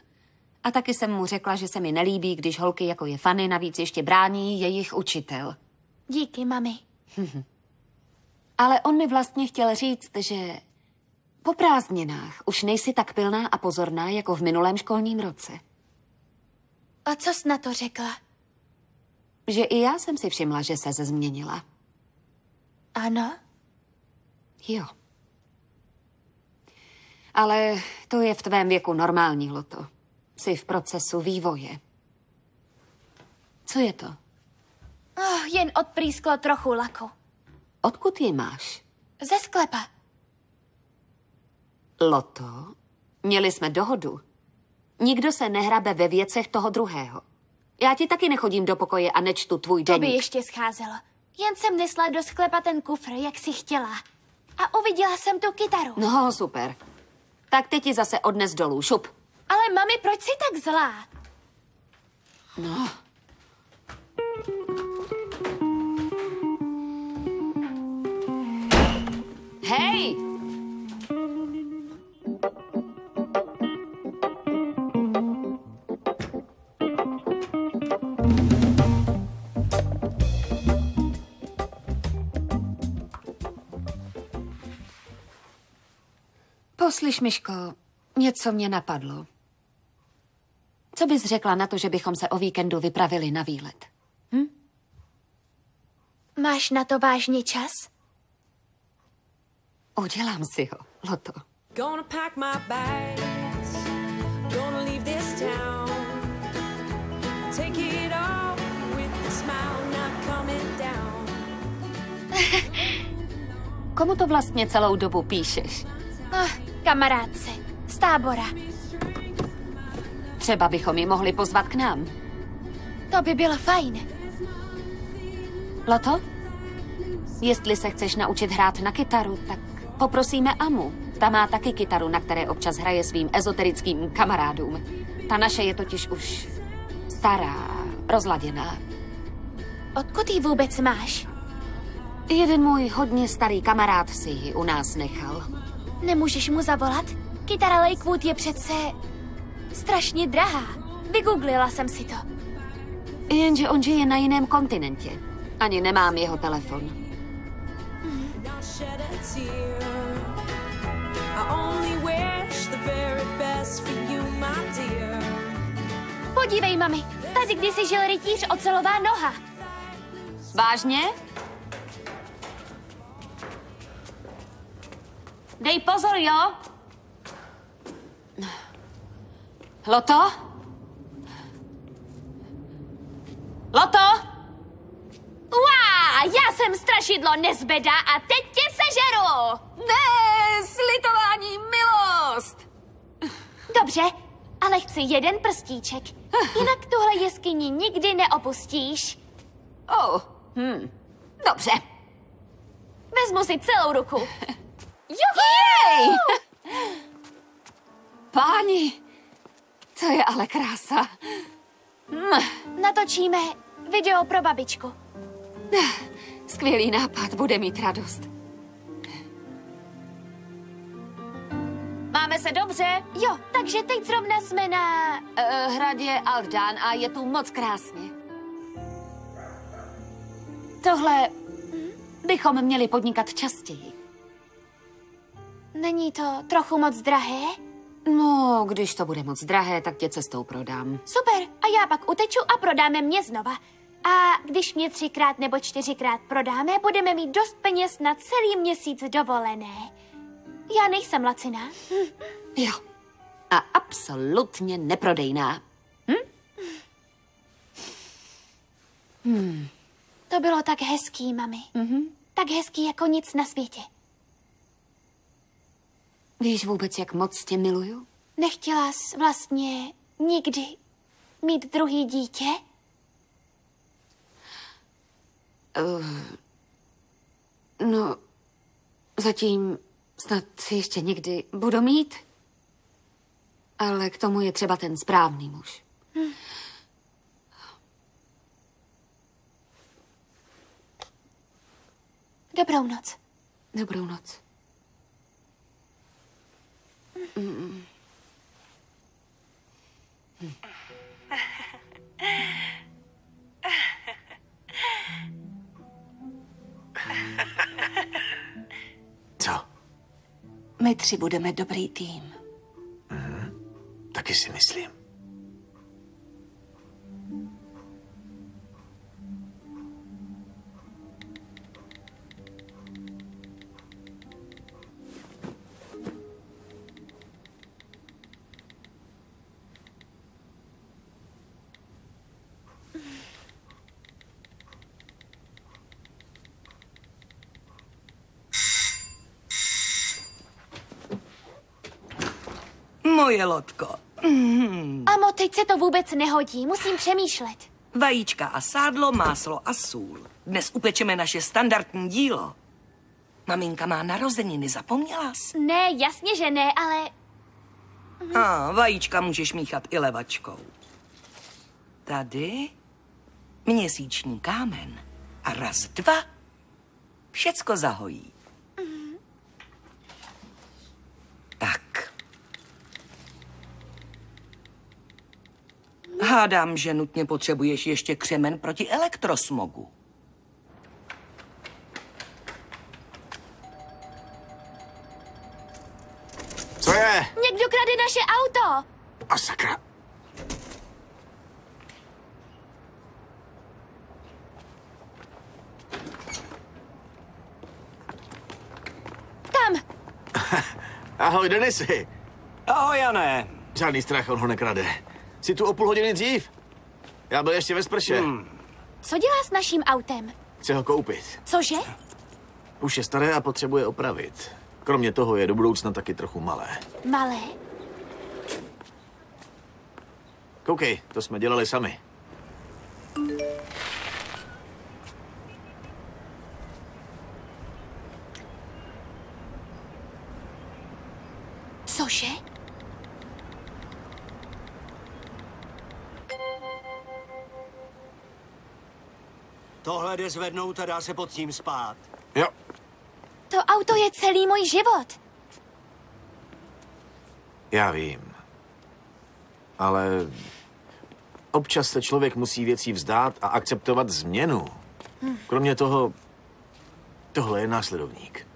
A taky jsem mu řekla, že se mi nelíbí, když holky jako je Fanny navíc ještě brání jejich učitel. Díky, mami. Ale on mi vlastně chtěl říct, že po prázdninách už nejsi tak pilná a pozorná jako v minulém školním roce. A co jsi na to řekla? Že i já jsem si všimla, že se změnila. Ano? Jo. Ale to je v tvém věku normální, Loto. Jsi v procesu vývoje. Co je to? Oh, jen odprýsklo trochu laku. Odkud ji máš? Ze sklepa. Loto, měli jsme dohodu. Nikdo se nehrabe ve věcech toho druhého. Já ti taky nechodím do pokoje a nečtu tvůj deník. To by ještě scházelo. Jen jsem nesla do sklepa ten kufr, jak si chtěla. A uviděla jsem tu kytaru. No, super. Tak teď ji zase odnes dolů, šup. Ale mami, proč jsi tak zlá? No... Hej! Poslyš, Myško, něco mě napadlo. Co bys řekla na to, že bychom se o víkendu vypravili na výlet? Hm? Máš na to vážný čas? Udělám si ho, Loto. Komu to vlastně celou dobu píšeš? Kamarádce z tábora. Třeba bychom ji mohli pozvat k nám. To by bylo fajn. Loto, jestli se chceš naučit hrát na kytaru, tak poprosíme Amu. Ta má taky kytaru, na které občas hraje svým ezoterickým kamarádům. Ta naše je totiž už stará, rozladěná. Odkud ji vůbec máš? Jeden můj hodně starý kamarád si ji u nás nechal. Nemůžeš mu zavolat? Kytara Lakewood je přece strašně drahá. Vygooglila jsem si to. Jenže on žije na jiném kontinentě. Ani nemám jeho telefon. Podívej, mami, tady kdysi žil rytíř Ocelová noha. Vážně? Dej pozor, jo? Loto? Loto? Uá, já jsem strašidlo nezbeda a teď tě sežeru! Ne, slitování milost! Dobře, ale chci jeden prstíček. Jinak tuhle jeskyni nikdy neopustíš. Oh, dobře. Vezmu si celou ruku. Juhu! Páni, to je ale krása. Natočíme video pro babičku. Skvělý nápad, bude mít radost. Máme se dobře? Jo, takže teď zrovna jsme na hradě Aldán a je tu moc krásně. Tohle bychom měli podnikat častěji. Není to trochu moc drahé? No, když to bude moc drahé, tak tě cestou prodám. Super, a já pak uteču a prodáme mě znova. A když mě 3krát nebo 4krát prodáme, budeme mít dost peněz na celý měsíc dovolené. Já nejsem laciná. Jo. A absolutně neprodejná. To bylo tak hezký, mami. Tak hezký jako nic na světě. Víš vůbec, jak moc tě miluju? Nechtěla jsi vlastně nikdy mít druhý dítě? No, zatím snad ještě někdy budu mít. Ale k tomu je třeba ten správný muž. Dobrou noc. Dobrou noc. Co? My tři budeme dobrý tým. Taky si myslím. Moje lodko. Amo, teď se to vůbec nehodí, musím přemýšlet. Vajíčka a sádlo, máslo a sůl. Dnes upečeme naše standardní dílo. Maminka má narozeniny, zapomněla jsi? Ne, jasně, že ne, ale... Vajíčka můžeš míchat i levačkou. Tady měsíční kámen. A raz, dva, všecko zahojí. Hádám, že nutně potřebuješ ještě křemen proti elektrosmogu. Co je? Někdo krade naše auto! A sakra. Tam! Ahoj, Denisi. Ahoj, Jane. Žádný strach, on ho nekrade. Jsi tu o půl hodiny dřív. Já byl ještě ve sprše. Co dělá s naším autem? Chce ho koupit. Cože? Už je staré a potřebuje opravit. Kromě toho je do budoucna taky trochu malé. Malé? Koukej, to jsme dělali sami. Cože? Tohle jde zvednout a dá se pod tím spát. Jo. To auto je celý můj život. Já vím. Ale občas se člověk musí věcí vzdát a akceptovat změnu. Kromě toho, tohle je následovník.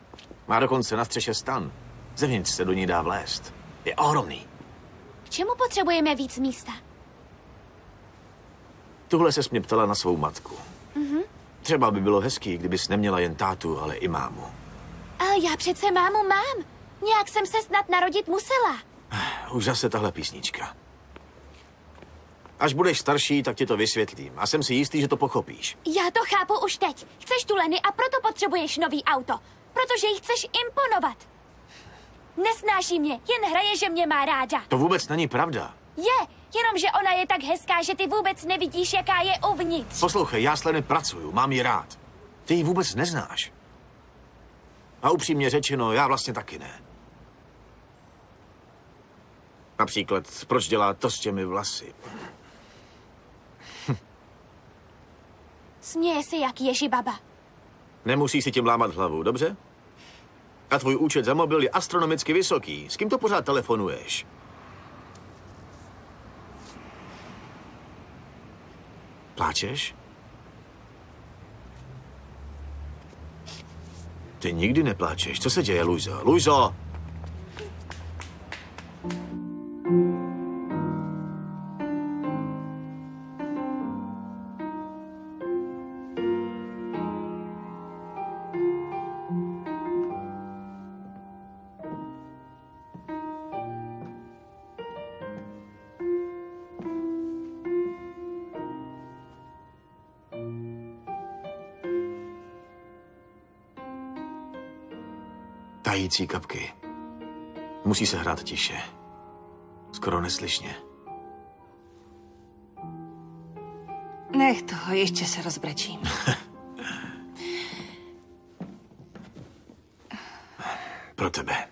Má dokonce na střeše stan. Zevnitř se do ní dá vlézt. Je ohromný. K čemu potřebujeme víc místa? Tuhle se mě ptala na svou matku. Třeba by bylo hezký, kdybys neměla jen tátu, ale i mámu. Ale já přece mámu mám. Nějak jsem se snad narodit musela. Už zase tahle písnička. Až budeš starší, tak ti to vysvětlím. A jsem si jistý, že to pochopíš. Já to chápu už teď. Chceš tu Leny a proto potřebuješ nový auto. Protože jí chceš imponovat. Nesnáší mě, jen hraje, že mě má ráda. To vůbec není pravda. Je, jenomže ona je tak hezká, že ty vůbec nevidíš, jaká je uvnitř. Poslouchej, já s Leny pracuju, mám ji rád. Ty ji vůbec neznáš. A upřímně řečeno, já vlastně taky ne. Například, proč dělá to s těmi vlasy? Směje se jak ježibaba. Nemusíš si tím lámat hlavu, dobře? A tvůj účet za mobil je astronomicky vysoký. S kým to pořád telefonuješ? Pláčeš? Ty nikdy nepláčeš. Co se děje, Luizo? Luizo! Tající kapky. Musí se hrát tiše. Skoro neslyšně. Nech toho, ještě se rozbrečím. Pro tebe.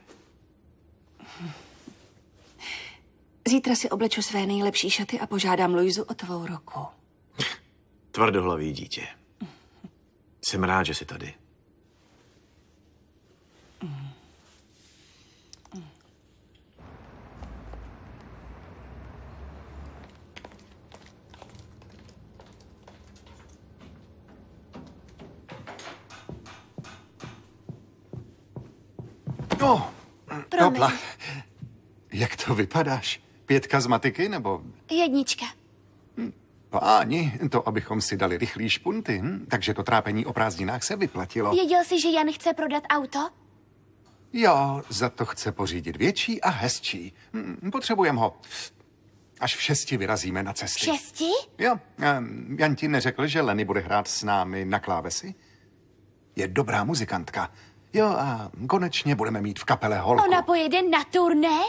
Zítra si obleču své nejlepší šaty a požádám Luizu o tvou ruku. Tvrdohlavý dítě. Jsem rád, že jsi tady. No, jak to vypadáš? 5 z matiky, nebo? 1. Páni, to abychom si dali rychlý špunty, takže to trápení o prázdninách se vyplatilo. Věděl jsi, že Jan chce prodat auto? Jo, za to chce pořídit větší a hezčí. Potřebujem ho. Až v 6 vyrazíme na cesty. 6? Jo, Jan ti neřekl, že Lenny bude hrát s námi na klávesi? Je dobrá muzikantka. Jo, a konečně budeme mít v kapele holku. Ona pojede na turné?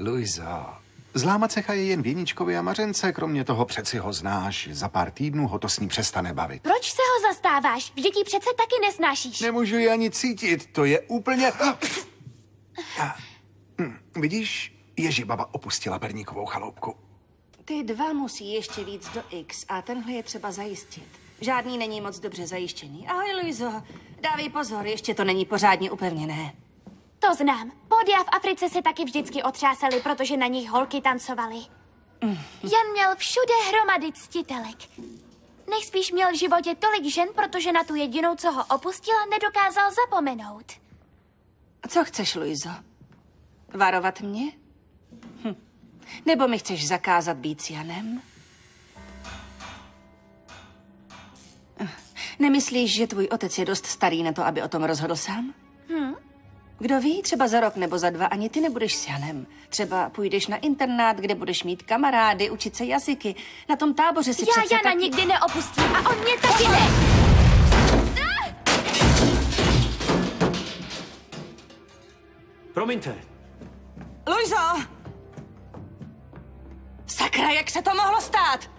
Luisa, zláma cecha je jen v Jeníčkovi a Mařence, kromě toho přeci ho znáš. Za pár týdnů ho to s ní přestane bavit. Proč se ho zastáváš? Vždyť ji přece taky nesnášíš. Nemůžu ji ani cítit, to je úplně... Vidíš, Ježibaba opustila perníkovou chaloupku. Ty dva musí ještě víc do X a tenhle je třeba zajistit. Žádný není moc dobře zajištěný. Ahoj, Luizo. Dávej pozor, ještě to není pořádně upevněné. To znám. Pódia v Africe se taky vždycky otřásaly, protože na nich holky tancovaly. Jan měl všude hromady ctitelek. Nejspíš měl v životě tolik žen, protože na tu jedinou, co ho opustila, nedokázal zapomenout. Co chceš, Luizo? Varovat mě? Nebo mi chceš zakázat být s Janem? Nemyslíš, že tvůj otec je dost starý na to, aby o tom rozhodl sám? Kdo ví, třeba za rok nebo za 2 ani ty nebudeš s Janem. Třeba půjdeš na internát, kde budeš mít kamarády, učit se jazyky. Na tom táboře si přece... Já Jana nikdy neopustím a on mě taky ne! Promiňte. Luizo! Sakra, jak se to mohlo stát?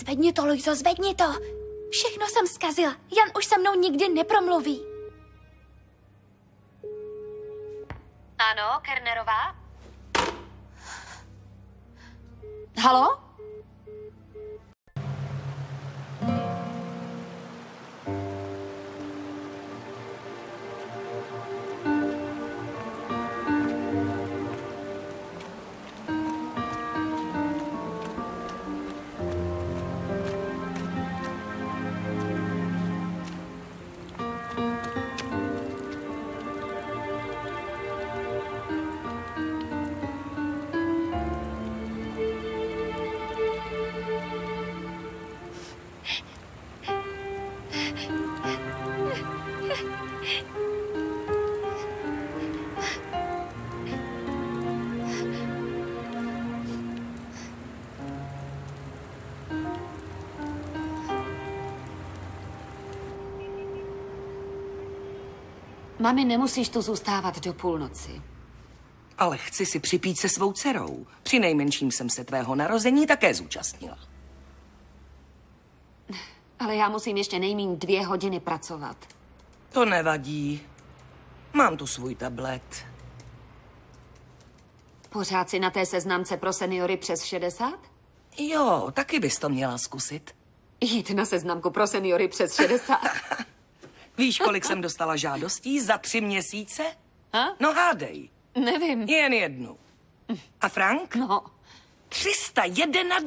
Zvedni to, Luizo, zvedni to. Všechno jsem zkazila. Jan už se mnou nikdy nepromluví. Ano, Kernerová? Haló? Mami, nemusíš tu zůstávat do půlnoci. Ale chci si připít se svou dcerou. Přinejmenším jsem se tvého narození také zúčastnila. Ale já musím ještě nejméně 2 hodiny pracovat. To nevadí. Mám tu svůj tablet. Pořád si na té seznamce pro seniory přes 60? Jo, taky bys to měla zkusit. Jít na seznamku pro seniory přes 60? Víš, kolik jsem dostala žádostí za 3 měsíce? Ha? No hádej. Nevím. Jen 1. A Frank? No. 321.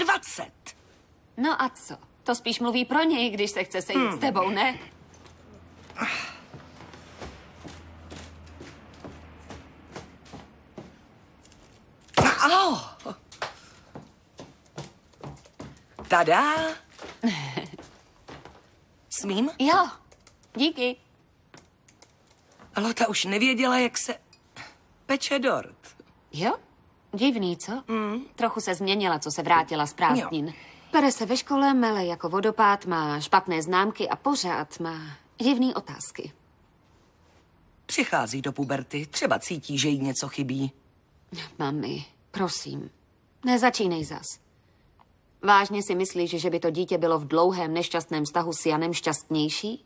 No a co? To spíš mluví pro něj, když se chce sejít s tebou, ne? Tada. Smím? Jo. Díky. Lotta už nevěděla, jak se peče dort. Jo? Divný, co? Trochu se změnila, co se vrátila z prázdnin. Pere se ve škole, mele jako vodopád, má špatné známky a pořád má divné otázky. Přichází do puberty, třeba cítí, že jí něco chybí. Mami, prosím, nezačínej zas. Vážně si myslíš, že by to dítě bylo v dlouhém nešťastném vztahu s Janem šťastnější?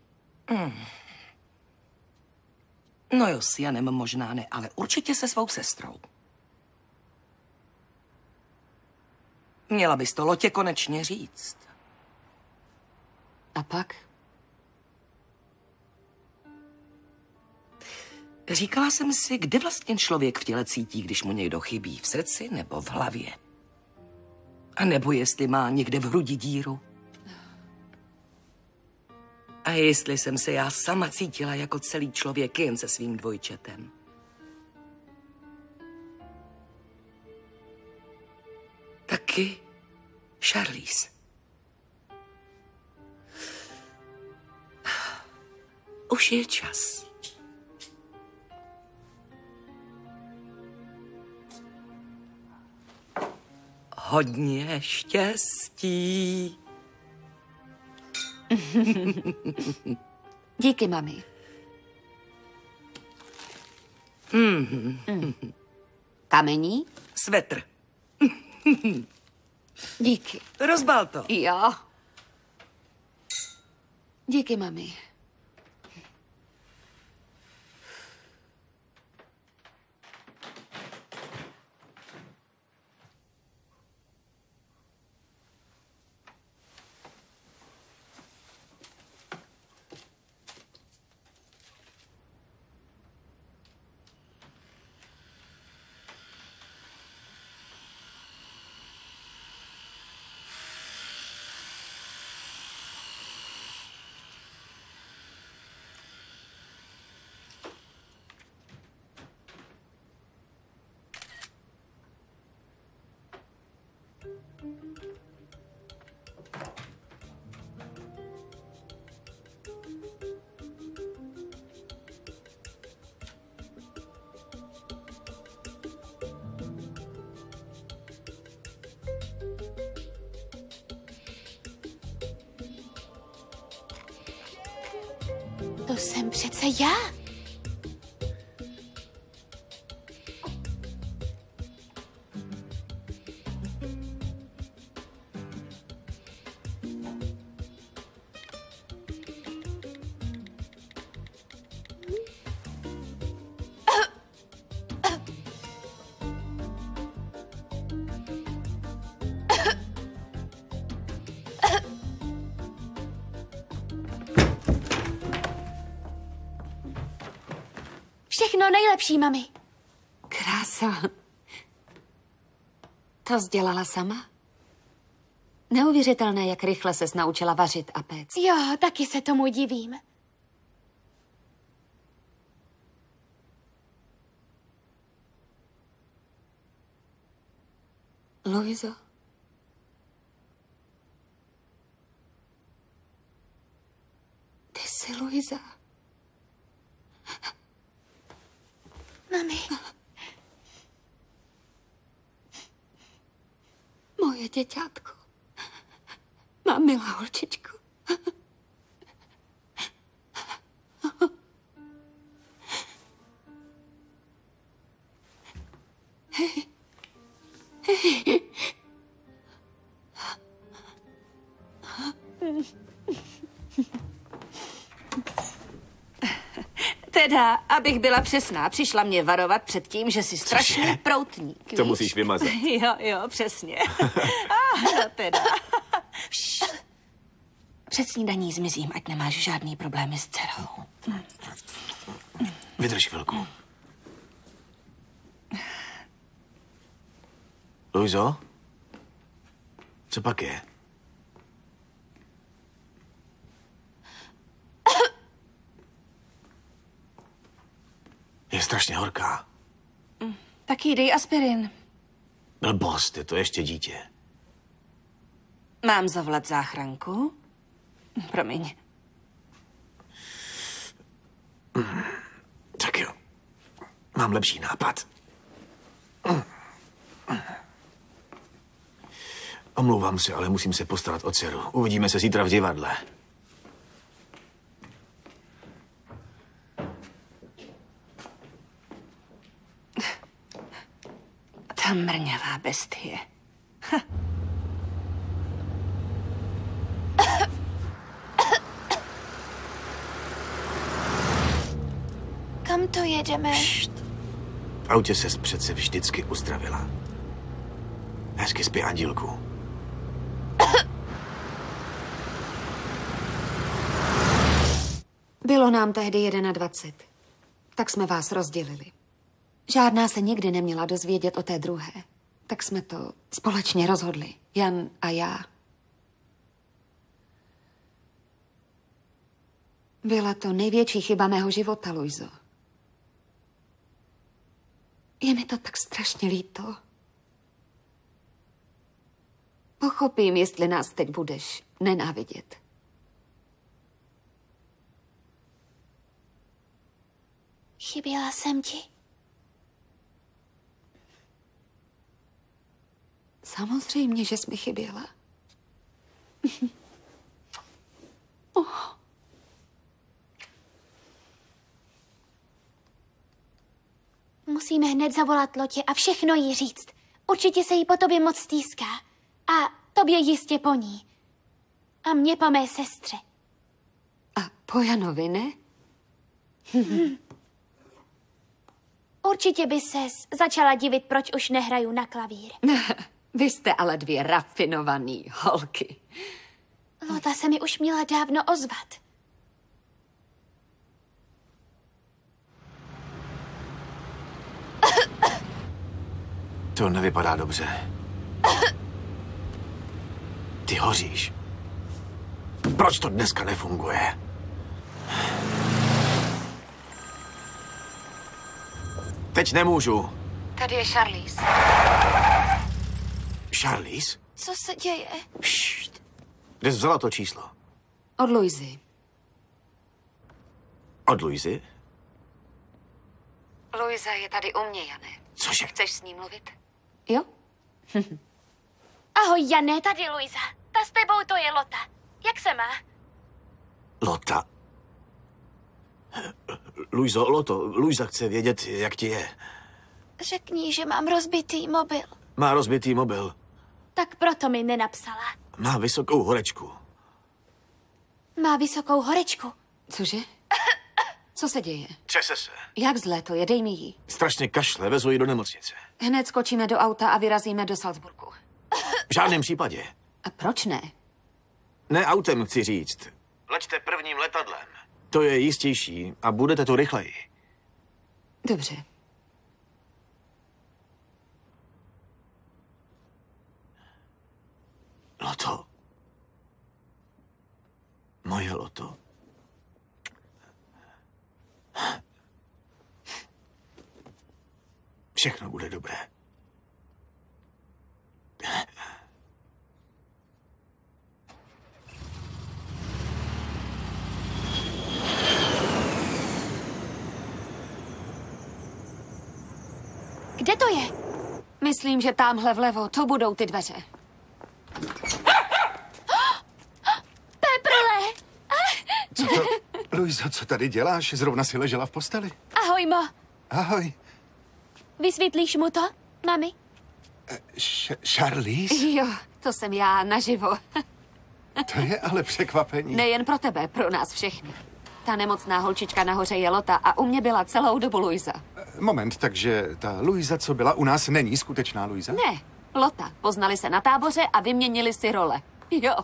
No jo, s Janem možná ne, ale určitě se svou sestrou. Měla bys to Lotě konečně říct. A pak? Říkala jsem si, kde vlastně člověk v těle cítí, když mu někdo chybí, v srdci nebo v hlavě. A nebo jestli má někde v hrudi díru. A jestli jsem se já sama cítila jako celý člověk jen se svým dvojčetem. Taky Charlize. Už je čas. Hodně štěstí. Díky, mami. Kamení? Svetr. Díky. Rozbal to. Jo. Díky, mami. To jsem přece já. Všechno nejlepší, mami. Krása. To sdělala sama? Neuvěřitelné, jak rychle ses naučila vařit a péct. Jo, taky se tomu divím. Luizo? Ty jsi Luisa? Mami. Moje děťátko. Má milá holčičku. Hej. Hej. Teda, abych byla přesná, přišla mě varovat před tím, že jsi strašný proutník. To musíš vymazat. Jo, jo, přesně. Teda. Před snídaní zmizím, ať nemáš žádný problémy s dcerou. Vydrž chvilku. Luizo? Co pak je? Je strašně horká. Tak jí dej aspirin. Blbost, je to ještě dítě. Mám zavolat záchranku? Promiň. Tak jo. Mám lepší nápad. Omlouvám se, ale musím se postarat o dceru. Uvidíme se zítra v divadle. Ta mrňavá bestie. Ha. Kam to jedeme? Pšt. V autě ses přece vždycky ustravila. Hezky spí, Andílku. Bylo nám tehdy 21, tak jsme vás rozdělili. Žádná se nikdy neměla dozvědět o té druhé, tak jsme to společně rozhodli, Jan a já. Byla to největší chyba mého života, Luizo. Je mi to tak strašně líto. Pochopím, jestli nás teď budeš nenávidět. Chyběla jsem ti? Samozřejmě, že jsi mi chyběla. Oh. Musíme hned zavolat Lotě a všechno jí říct. Určitě se jí po tobě moc stýská. A tobě jistě po ní. A mě po mé sestře. A po Janovi, ne? Určitě by ses začala divit, proč už nehraju na klavír. Vy jste ale dvě rafinovaný holky. Lotta se mi už měla dávno ozvat. To nevypadá dobře. Ty hoříš. Proč to dneska nefunguje? Teď nemůžu. Tady je Charlize. Charlize? Co se děje? Pšt. Kde jsi vzala to číslo? Od Luisy. Od Luisy? Luisa je tady u mě, Jane. Cože? Chceš s ní mluvit? Jo. Ahoj, Jane, tady Luisa. Ta s tebou, to je Lotta. Jak se má? Lotta. Luizo, Lotto, Luisa chce vědět, jak ti je. Řekni, že mám rozbitý mobil. Má rozbitý mobil. Tak proto mi nenapsala. Má vysokou horečku. Má vysokou horečku? Cože? Co se děje? Třese se. Jak zlé to je, dej mi ji. Strašně kašle, vezu ji do nemocnice. Hned skočíme do auta a vyrazíme do Salzburgu. V žádném případě. A proč ne? Ne autem, chci říct. Leďte prvním letadlem. To je jistější a budete tu rychleji. Dobře. Lotto. Moje Lotto. Všechno bude dobré. Kde to je? Myslím, že támhle vlevo, to budou ty dveře. Peprle! Co to? Luizo, co tady děláš? Zrovna si ležela v posteli. Ahoj, Mo. Ahoj. Vysvětlíš mu to, mami? Charlize? Jo, to jsem já naživo. To je ale překvapení. Nejen pro tebe, pro nás všechny. Ta nemocná holčička nahoře je Lotta a u mě byla celou dobu Luisa. Moment, takže ta Luisa, co byla u nás, není skutečná Luisa? Ne, Lotta. Poznali se na táboře a vyměnili si role. Jo.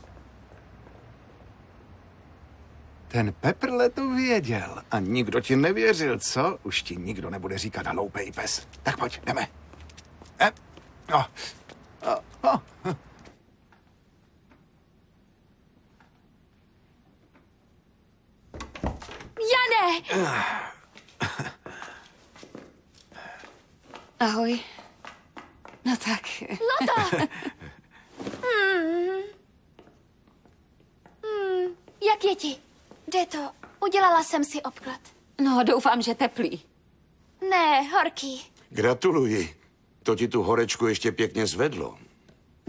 Ten Peprle to věděl a nikdo ti nevěřil, co? Už ti nikdo nebude říkat hloupej pes. Tak pojď, jdeme. Jane! Ahoj. No tak. Lotto! Jak je ti? Jde to? Udělala jsem si obklad. No, doufám, že teplý. Ne, horký. Gratuluji. To ti tu horečku ještě pěkně zvedlo.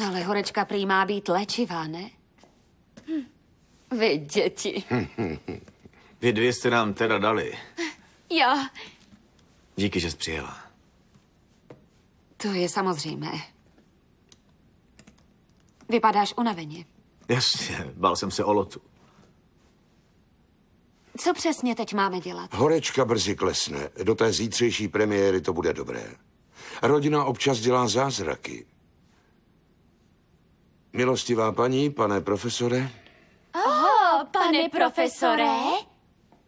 Ale horečka prý má být léčivá, ne? Vy, děti. Vy dvě jste nám teda dali. Já. Díky, že jsi přijela. To je samozřejmé. Vypadáš unaveně. Jasně, bál jsem se o Lotu. Co přesně teď máme dělat? Horečka brzy klesne. Do té zítřejší premiéry to bude dobré. Rodina občas dělá zázraky. Milostivá paní, pane profesore. Oho, pane profesore.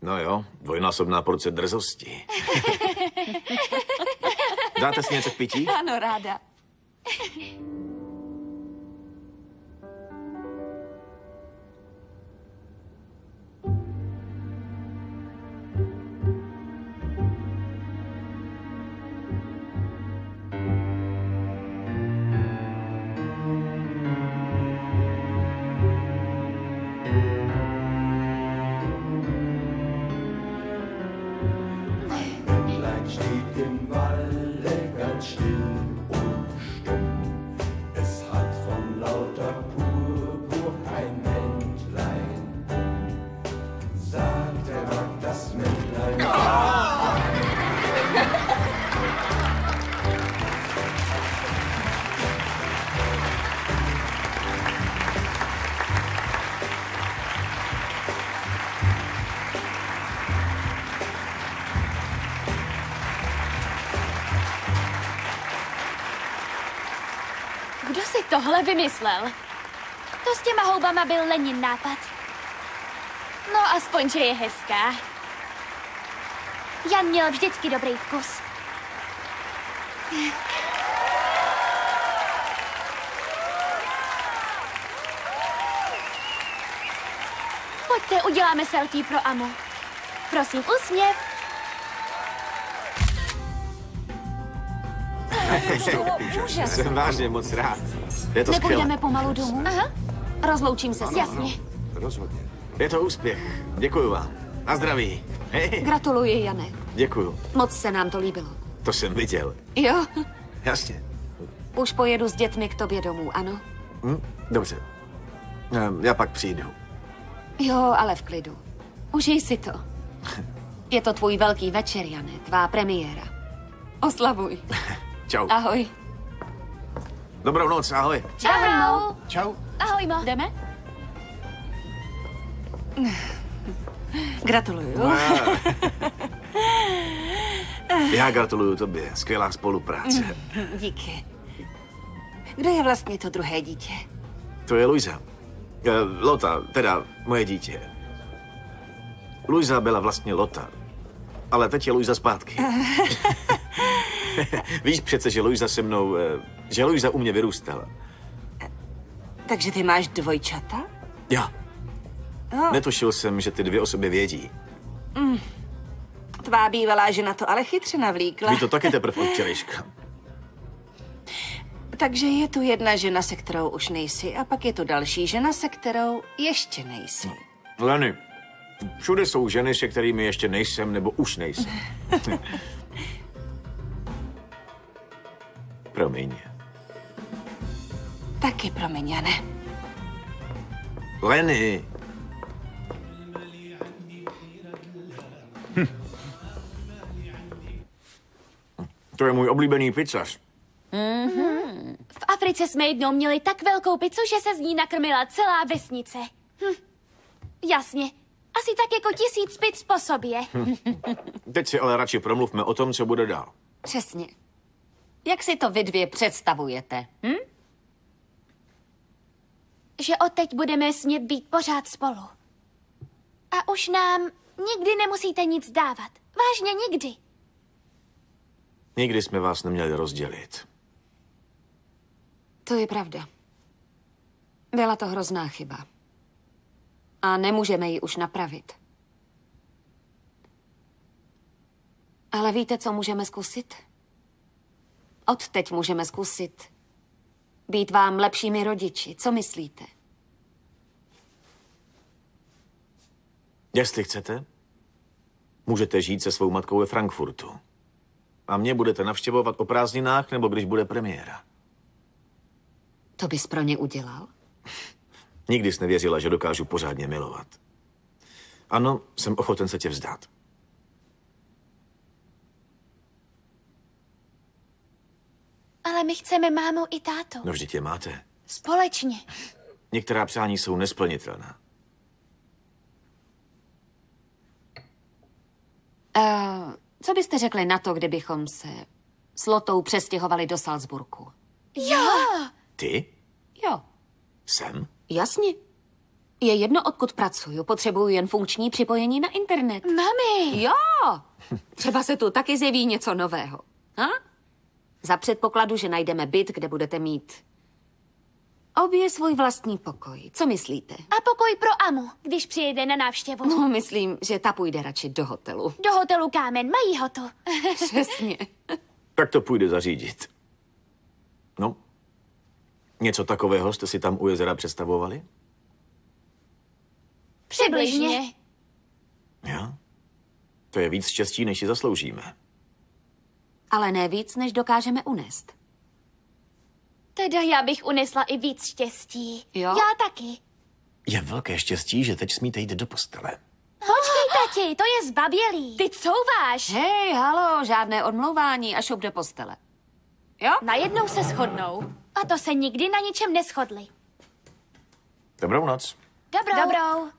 No jo, dvojnásobná porce drzosti. Dáte si něco k pití? Ano, ráda. Tohle vymyslel. To s těma houbama byl Lenin nápad. No aspoň, že je hezká. Jan měl vždycky dobrý vkus. Pojďte, uděláme selfie pro Amu. Prosím, úsměv. Jsem vážně moc rád. Je to skvělé. Nepůjdeme pomalu domů? Aha. Rozloučím se s Jasně. Rozhodně. Je to úspěch. Děkuju vám. Na zdraví. Hej. Gratuluji, Jane. Děkuju. Moc se nám to líbilo. To jsem viděl. Jo. Jasně. Už pojedu s dětmi k tobě domů, ano? Hm? Dobře. Já pak přijdu. Jo, ale v klidu. Užij si to. Je to tvůj velký večer, Jane. Tvá premiéra. Oslavuj. Čau. Ahoj. Dobrou noc, ahoj. Čau. Ahoj. Čau. Ahoj, Mo. Jdeme? Gratuluju. Já gratuluju tobě. Skvělá spolupráce. Díky. Kdo je vlastně to druhé dítě? To je Luisa. Lotta, teda moje dítě. Luisa byla vlastně Lotta. Ale teď je Luisa zpátky. Víš přece, že Luisa se mnou, že Luisa u mě vyrůstala. Takže ty máš dvojčata? Já. No. Netušil jsem, že ty dvě o sobě vědí. Mm. Tvá bývalá žena to ale chytře navlíkla. Ví to taky teprve od včerejška. Takže je tu jedna žena, se kterou už nejsi, a pak je tu další žena, se kterou ještě nejsi. Leny, všude jsou ženy, se kterými ještě nejsem nebo už nejsem. Promiň. Taky promiň, Jane. Leny. Hm. To je můj oblíbený pizzař. Mm-hmm. V Africe jsme jednou měli tak velkou pizzu, že se z ní nakrmila celá vesnice. Hm. Jasně. Asi tak jako 1000 pizz po sobě. Hm. Teď si ale radši promluvme o tom, co bude dál. Přesně. Jak si to vy dvě představujete? Hm? Že odteď budeme smět být pořád spolu. A už nám nikdy nemusíte nic dávat. Vážně nikdy. Nikdy jsme vás neměli rozdělit. To je pravda. Byla to hrozná chyba. A nemůžeme ji už napravit. Ale víte, co můžeme zkusit? Odteď můžeme zkusit být vám lepšími rodiči. Co myslíte? Jestli chcete, můžete žít se svou matkou ve Frankfurtu. A mě budete navštěvovat o prázdninách nebo když bude premiéra. To bys pro ně udělal? Nikdy jsi nevěřila, že dokážu pořádně milovat. Ano, jsem ochoten se tě vzdát. Ale my chceme mámu i tátu. No vždyť je máte. Společně. Některá přání jsou nesplnitelná. Co byste řekli na to, kdybychom se s Lotou přestěhovali do Salzburku? Jo! Ty? Jo. Sem? Jasně. Je jedno, odkud pracuju, potřebuju jen funkční připojení na internet. Mami! Jo! Třeba se tu taky zjeví něco nového. Ha? Za předpokladu, že najdeme byt, kde budete mít obě svůj vlastní pokoj. Co myslíte? A pokoj pro Amu, když přijede na návštěvu. No, myslím, že ta půjde radši do hotelu. Do hotelu Kámen, mají ho tu. Přesně. Tak to půjde zařídit. No, něco takového jste si tam u jezera představovali? Přibližně. Jo, to je víc štěstí, než si zasloužíme. Ale ne víc, než dokážeme unést. Teda já bych unesla i víc štěstí. Jo? Já taky. Je velké štěstí, že teď smíte jít do postele. Počkej, tati, to je zbabělý. Ty couváš. Hej, halo, žádné odmlouvání a šup do postele. Jo? Najednou se shodnou. A to se nikdy na ničem neshodli. Dobrou noc. Dobrou. Dobrou.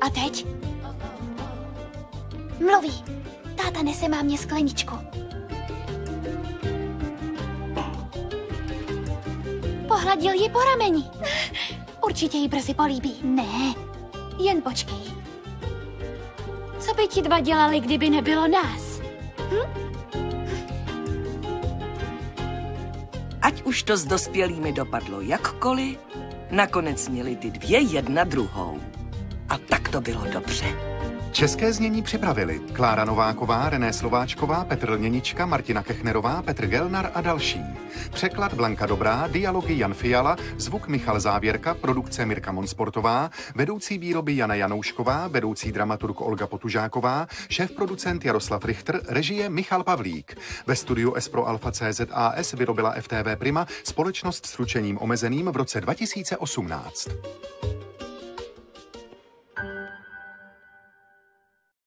A teď? Mluví. Táta nese mámě skleničku. Pohladil ji po rameni. Určitě ji brzy políbí. Ne, jen počkej. Co by ti dva dělali, kdyby nebylo nás? Hm? Ať už to s dospělými dopadlo jakkoliv, nakonec měli ty dvě jedna druhou. A tak to bylo dobře. České znění připravili Klára Nováková, René Slováčková, Petr Lněnička, Martina Kechnerová, Petr Gelnar a další. Překlad Blanka Dobrá, dialogy Jan Fiala, zvuk Michal Závěrka, produkce Mirka Monsportová, vedoucí výroby Jana Janoušková, vedoucí dramaturg Olga Potužáková, šéfproducent Jaroslav Richter, režie Michal Pavlík. Ve studiu S pro Alfa CZAS vyrobila FTV Prima společnost s ručením omezeným v roce 2018.